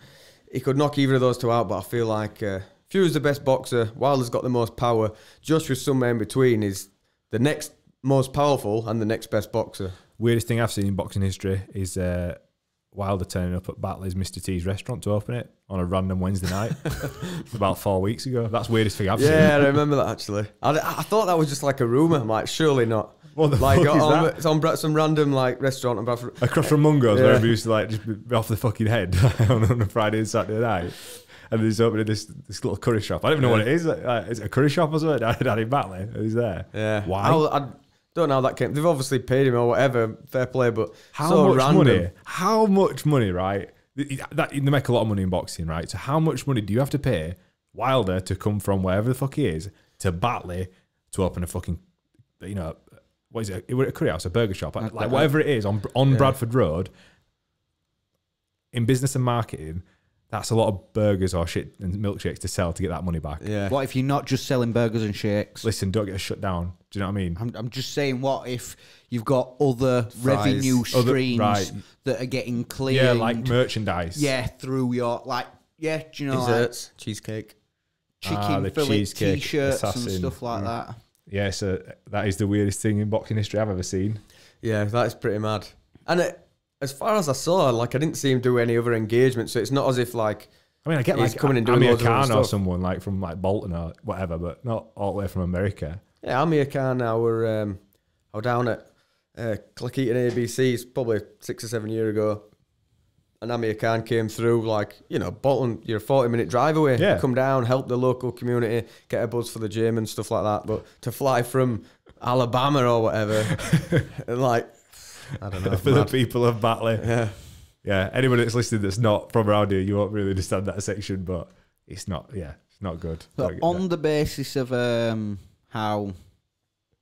he could knock either of those two out. But I feel like Fury's the best boxer, Wilder's got the most power, Joshua's somewhere in between, is the next most powerful and the next best boxer. Weirdest thing I've seen in boxing history is Wilder turning up at Batley's Mr. T's restaurant to open it on a random Wednesday night about 4 weeks ago. That's the weirdest thing I've seen. Yeah, I remember that actually. I thought that was just like a rumour. I'm like, surely not. What the fuck is that? It's on some random like restaurant across from Mungo's, where we used to like just be off the fucking head on a Friday and Saturday night. And he's opening this little curry shop. I don't even know what it is. Is it a curry shop or something? Down in Batley. He's there. Yeah. Why? I don't know how that came. They've obviously paid him or whatever. Fair play, but so random. How much money, right? They make a lot of money in boxing, right? So how much money do you have to pay Wilder to come from wherever the fuck he is to Batley to open a fucking, you know, what is it? A curry house, a burger shop, like whatever it is on Bradford Road. In business and marketing, that's a lot of burgers or shit and milkshakes to sell to get that money back. Yeah. What if you're not just selling burgers and shakes? Listen, don't get shut down. Do you know what I mean? I'm just saying, what if you've got other revenue streams that are getting cleared? Yeah, like merchandise. Yeah, through your, like, yeah, do you know? Desserts, like, cheesecake. Chicken fillet, t-shirts and stuff like that. Yeah, so that is the weirdest thing in boxing history I've ever seen. Yeah, that is pretty mad. And it, as far as I saw, like, I didn't see him do any other engagement, so it's not as if, like... I mean, I get, like, coming and doing Amir Khan or someone, like, from, like, Bolton or whatever, but not all the way from America. Yeah, Amir Khan now were down at Cleckheaton ABC's probably 6 or 7 years ago, and Amir Khan came through, like, you know, Bolton, you're a 40-minute drive away. Yeah. Come down, help the local community, get a buzz for the gym and stuff like that, but to fly from Alabama or whatever, like... I don't know. For the people of Batley. Yeah. Yeah. Anybody that's listening that's not from around here, you won't really understand that section, but it's not, yeah, it's not good. But on the basis of how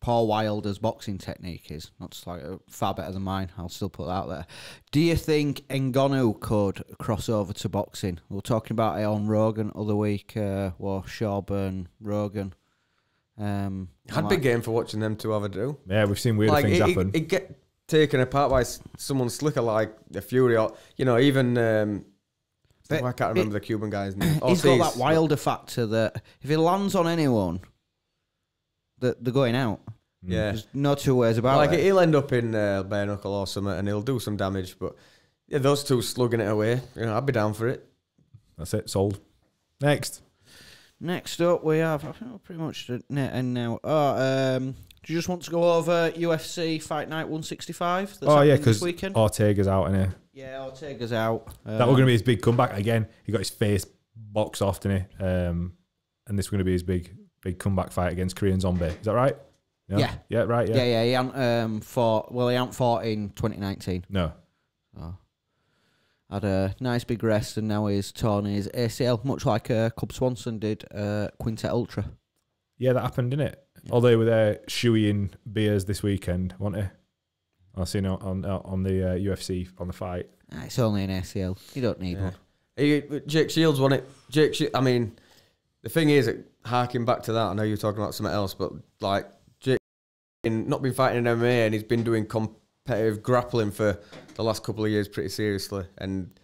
Paul Wilder's boxing technique is, not just like far better than mine, I'll still put that out there. Do you think Ngannou could cross over to boxing? We were talking about it on Rogan the other week, well, Shawburn, Rogan. I'd be game for watching them two have a do. Yeah, we've seen weird things happen. Taken apart by someone slicker like the Fury, or, you know, even I can't remember the Cuban guy's name. He's got that Wilder factor that if he lands on anyone, that they're going out. Yeah, there's no two ways about it. Like, he'll end up in bare knuckle or something, and he'll do some damage. But yeah, those two slugging it away, you know, I'd be down for it. That's it, sold. Next. Next up, we have, I think we're pretty much at end now. Oh, do you just want to go over UFC Fight Night 165? Oh, yeah, because Ortega's out, innit? Yeah, Ortega's out. That was going to be his big comeback again. He got his face boxed off, didn't he? And this was going to be his big comeback fight against Korean Zombie. Is that right? No? Yeah. Yeah, right, yeah. Yeah, he hadn't fought, well, he hadn't fought in 2019. No. Oh. Had a nice big rest, and now he's torn his ACL, much like Cub Swanson did Quintet Ultra. Yeah, that happened, didn't it? Although they were there shoeing beers this weekend, weren't they? I seen it on the UFC, on the fight. It's only an ACL. You don't need one. Jake Shields won it. I mean, the thing is, harking back to that, I know you're talking about something else, but like, Jake not been fighting in MMA, and he's been doing competitive grappling for the last couple of years pretty seriously. And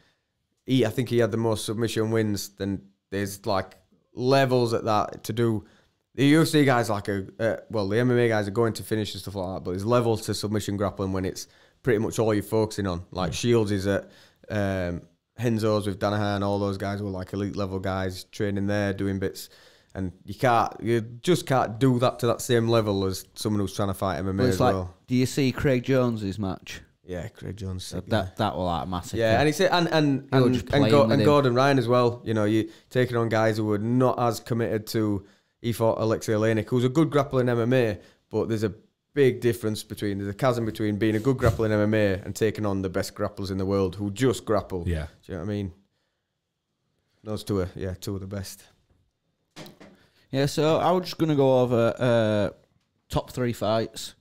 I think he had the most submission wins. Then there's like levels at that to do. The UFC guys, like, well, the MMA guys are going to finish and stuff like that, but there's levels to submission grappling when it's pretty much all you're focusing on. Like, Shields is at Henzo's with Danaher, all those guys were like elite level guys training there, doing bits. And you just can't do that to that same level as someone who's trying to fight MMA as well. Like, do you see Craig Jones's match? Yeah, Craig Jones. That will automatically. Yeah, and he said, and Gordon Ryan as well. You know, you're taking on guys who were not as committed to. He fought Alexei Olenek, who's a good grappler in MMA, but there's a big difference between, there's a chasm between being a good grappler in MMA and taking on the best grapplers in the world who just grapple. Yeah. Do you know what I mean? Those two are, yeah, two of the best. Yeah, so I was just going to go over top three fights.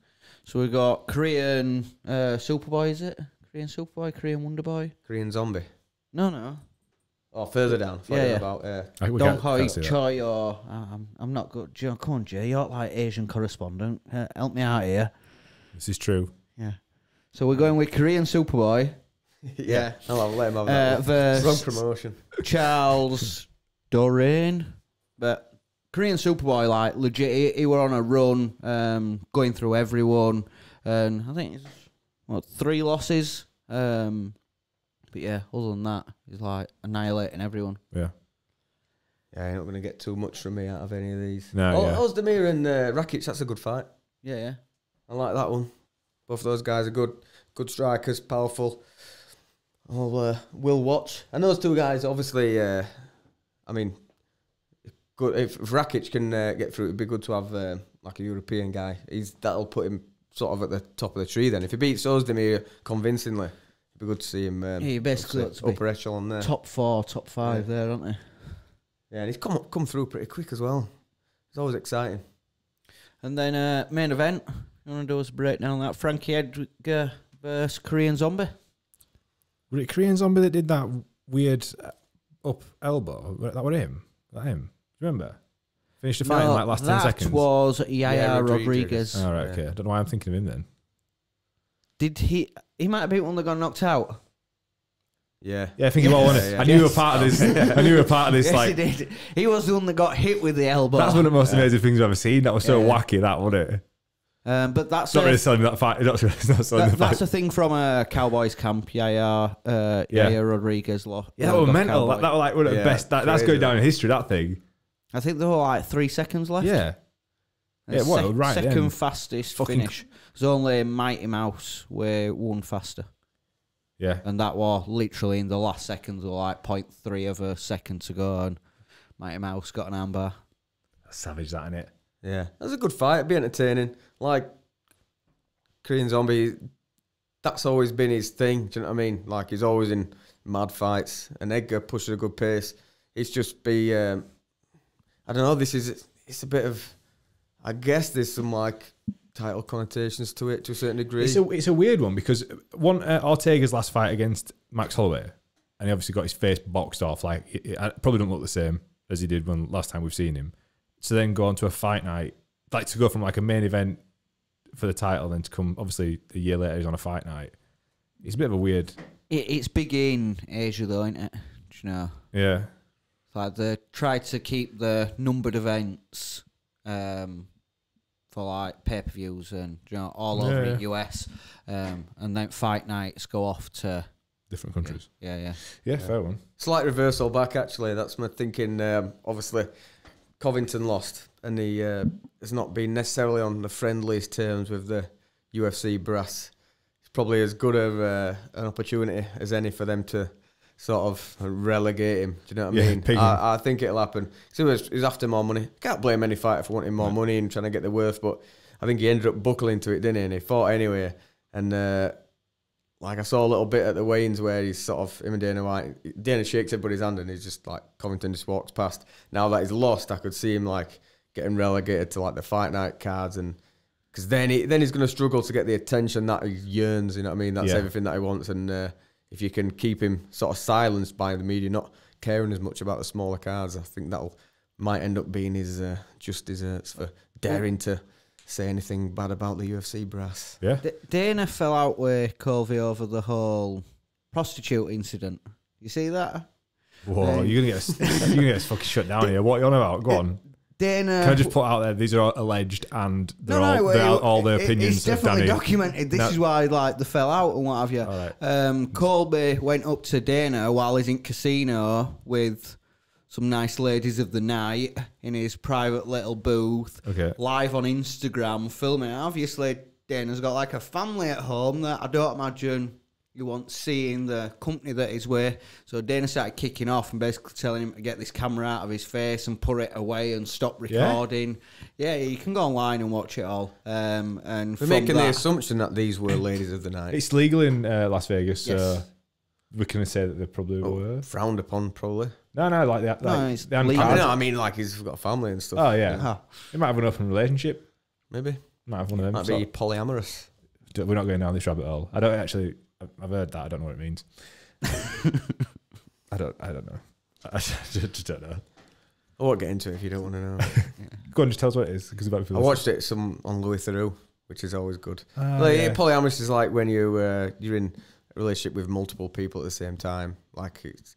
So we got Korean Superboy, is it? Korean Superboy, Korean Wonderboy? Korean Zombie. No. Or further down. Yeah. About, Dong Hoi Choi or... I'm not good. Come on, Jay. You're like Asian correspondent. Help me out here. This is true. Yeah. So we're going with Korean Superboy. Yeah, I'll let him have that. Wrong promotion. Charles Dorain. But Korean Superboy, like, legit, he were on a run, going through everyone. And I think it's, what, 3 losses? But yeah, other than that, he's like annihilating everyone. Yeah. Yeah, you're not going to get too much from me out of any of these. No, Ozdemir and Rakic, that's a good fight. Yeah, yeah. I like that one. Both of those guys are good strikers, powerful. We'll watch. And those two guys, obviously, I mean, good. If Rakic can get through, it'd be good to have like a European guy. That'll put him sort of at the top of the tree then. If he beats Ozdemir convincingly, it'd be good to see him. Yeah, basically upper echelon there. Top 4, top 5 there, aren't they? Yeah, and he's come through pretty quick as well. It's always exciting. And then main event. You want to do us a breakdown of that? Frankie Edgar versus Korean Zombie. Was it Korean Zombie that did that weird up elbow? That was him. That him. Do you remember? Finished the fight in like last 10 seconds. That was Yaya Rodriguez. All right, okay. I don't know why I'm thinking of him then. Did he? He might have been one that got knocked out. Yeah, yeah. I think he won it. I knew you were part of this. I knew you were part of this. Yes, like, he did. He was the one that got hit with the elbow. That's one of the most amazing things I've ever seen. That was so wacky, that, wasn't it? But that's not really selling that fight. That's the thing from a Cowboys camp. Yaya Rodriguez lost. Yeah, that was mental. That was like one of the best. That's going down in history. That thing. I think there were like 3 seconds left. Yeah. And yeah. Well, right. Second fastest finish. There's only Mighty Mouse where one faster. Yeah. And that was literally in the last seconds, or like 0.3 of a second to go, and Mighty Mouse got an armbar. That's savage, that, isn't it? Yeah, that was a good fight. It'd be entertaining. Like, Korean Zombie, that's always been his thing. Do you know what I mean? Like, he's always in mad fights. And Edgar pushes a good pace. It's just be, I don't know, it's a bit of, I guess there's some, like, title connotations to it to a certain degree. It's a weird one because Ortega's last fight against Max Holloway, and he obviously got his face boxed off. Like, it probably don't look the same as he did when last time we've seen him. To then go on to a fight night, like to go from like a main event for the title, then to come, obviously, a year later he's on a fight night. It's a bit of a weird... It's big in Asia though, isn't it? Do you know? Yeah. It's like they try to keep the numbered events for like pay-per-views and, you know, all over the US. And then fight nights go off to... different countries. Yeah, yeah. Yeah, fair one. Slight reversal back, actually. That's my thinking, obviously... Covington lost, and he has not been necessarily on the friendliest terms with the UFC brass. It's probably as good of an opportunity as any for them to sort of relegate him. Do you know what I mean? I think it'll happen. So he's after more money. Can't blame any fighter for wanting more money and trying to get the worth, but I think he ended up buckling to it, didn't he? And he fought anyway. And like, I saw a little bit at the weigh-ins where he's sort of, him and Dana White, Dana shakes everybody's hand and he's just like, Covington just walks past. Now that he's lost, I could see him like getting relegated to like the fight night cards, and because then he's going to struggle to get the attention that he yearns, you know what I mean? That's everything that he wants. And if you can keep him sort of silenced by the media, not caring as much about the smaller cards, I think that'll might end up being his just desserts for daring to say anything bad about the UFC brass. Yeah. Dana fell out with Colby over the whole prostitute incident. You see that? Whoa, you're gonna get fucking shut down here. What are you on about? Go on. Dana, can I just put out there, these are alleged, and they're all the opinions. It's definitely documented. This is why, like, they fell out and what have you. All right. Colby went up to Dana while he's in casino with some nice ladies of the night in his private little booth, live on Instagram, filming. Obviously, Dana's got like a family at home that I don't imagine you want seeing the company that he's with. So Dana started kicking off and basically telling him to get this camera out of his face and put it away and stop recording. Yeah, you can go online and watch it all. And we're making the assumption that these were ladies of the night. It's legal in Las Vegas, so we can say that they probably were. Frowned upon, probably. No, like that. I mean, like, he's got a family and stuff. Oh, yeah. He might have an open relationship. Maybe. Might have one of them. Might be polyamorous. We're not going down this rabbit hole. I don't actually... I've heard that. I don't know what it means. I don't know. I just don't know. I won't get into it if you don't want to know. Go on, just tell us what it is. Because I watched it on the way through. which is always good. Like, yeah. Polyamorous is like when you you're in a relationship with multiple people at the same time. Like it's,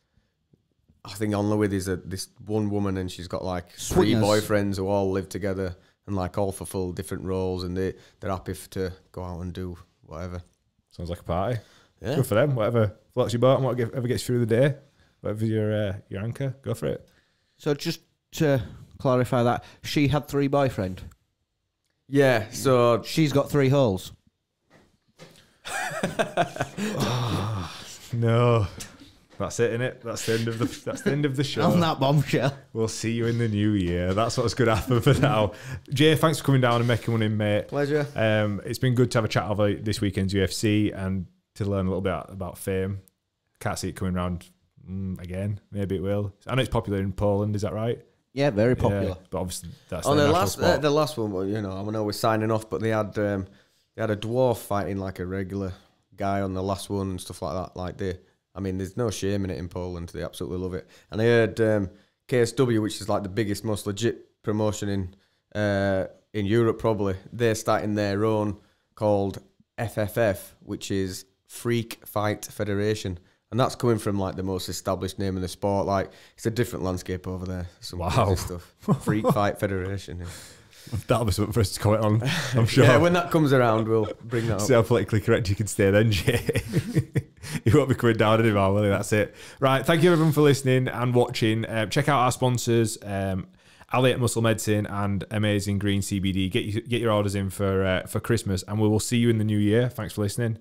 I think Onla with is this one woman and she's got like three boyfriends who all live together and like all fulfill different roles, and they're happy to go out and do whatever. Sounds like a party. Yeah. Good for them. Whatever floats your boat and whatever gets through the day, whatever your anchor, go for it. So just to clarify that, she had three boyfriends. Yeah, so she's got three holes. Oh, no, that's it, innit? That's the end of the show. On that bombshell, we'll see you in the new year. That's what's going to happen for now. Jay, thanks for coming down and making one in, mate. Pleasure. It's been good to have a chat over this weekend's UFC and to learn a little bit about Fame. Can't see it coming round again. Maybe it will. I know it's popular in Poland. Is that right? Yeah, very popular. Yeah, but obviously, that's on the last one. Well, you know, I know we're signing off, but they had a dwarf fighting like a regular guy on the last one and stuff like that. Like I mean, there's no shame in it in Poland. They absolutely love it. And I heard KSW, which is like the biggest, most legit promotion in Europe, probably. They're starting their own called FFF, which is Freak Fight Federation. And that's coming from like the most established name in the sport. Like it's a different landscape over there. Some crazy stuff. Freak Fight Federation. Yeah. That'll be something for us to comment on, I'm sure. Yeah, when that comes around, we'll bring that up. See how politically correct you can stay then, Jay. You won't be coming down anymore, will you? That's it. Right, thank you everyone for listening and watching. Check out our sponsors, Ali at Muscle Medicine and Amazing Green CBD. Get your orders in for Christmas, and we will see you in the new year. Thanks for listening.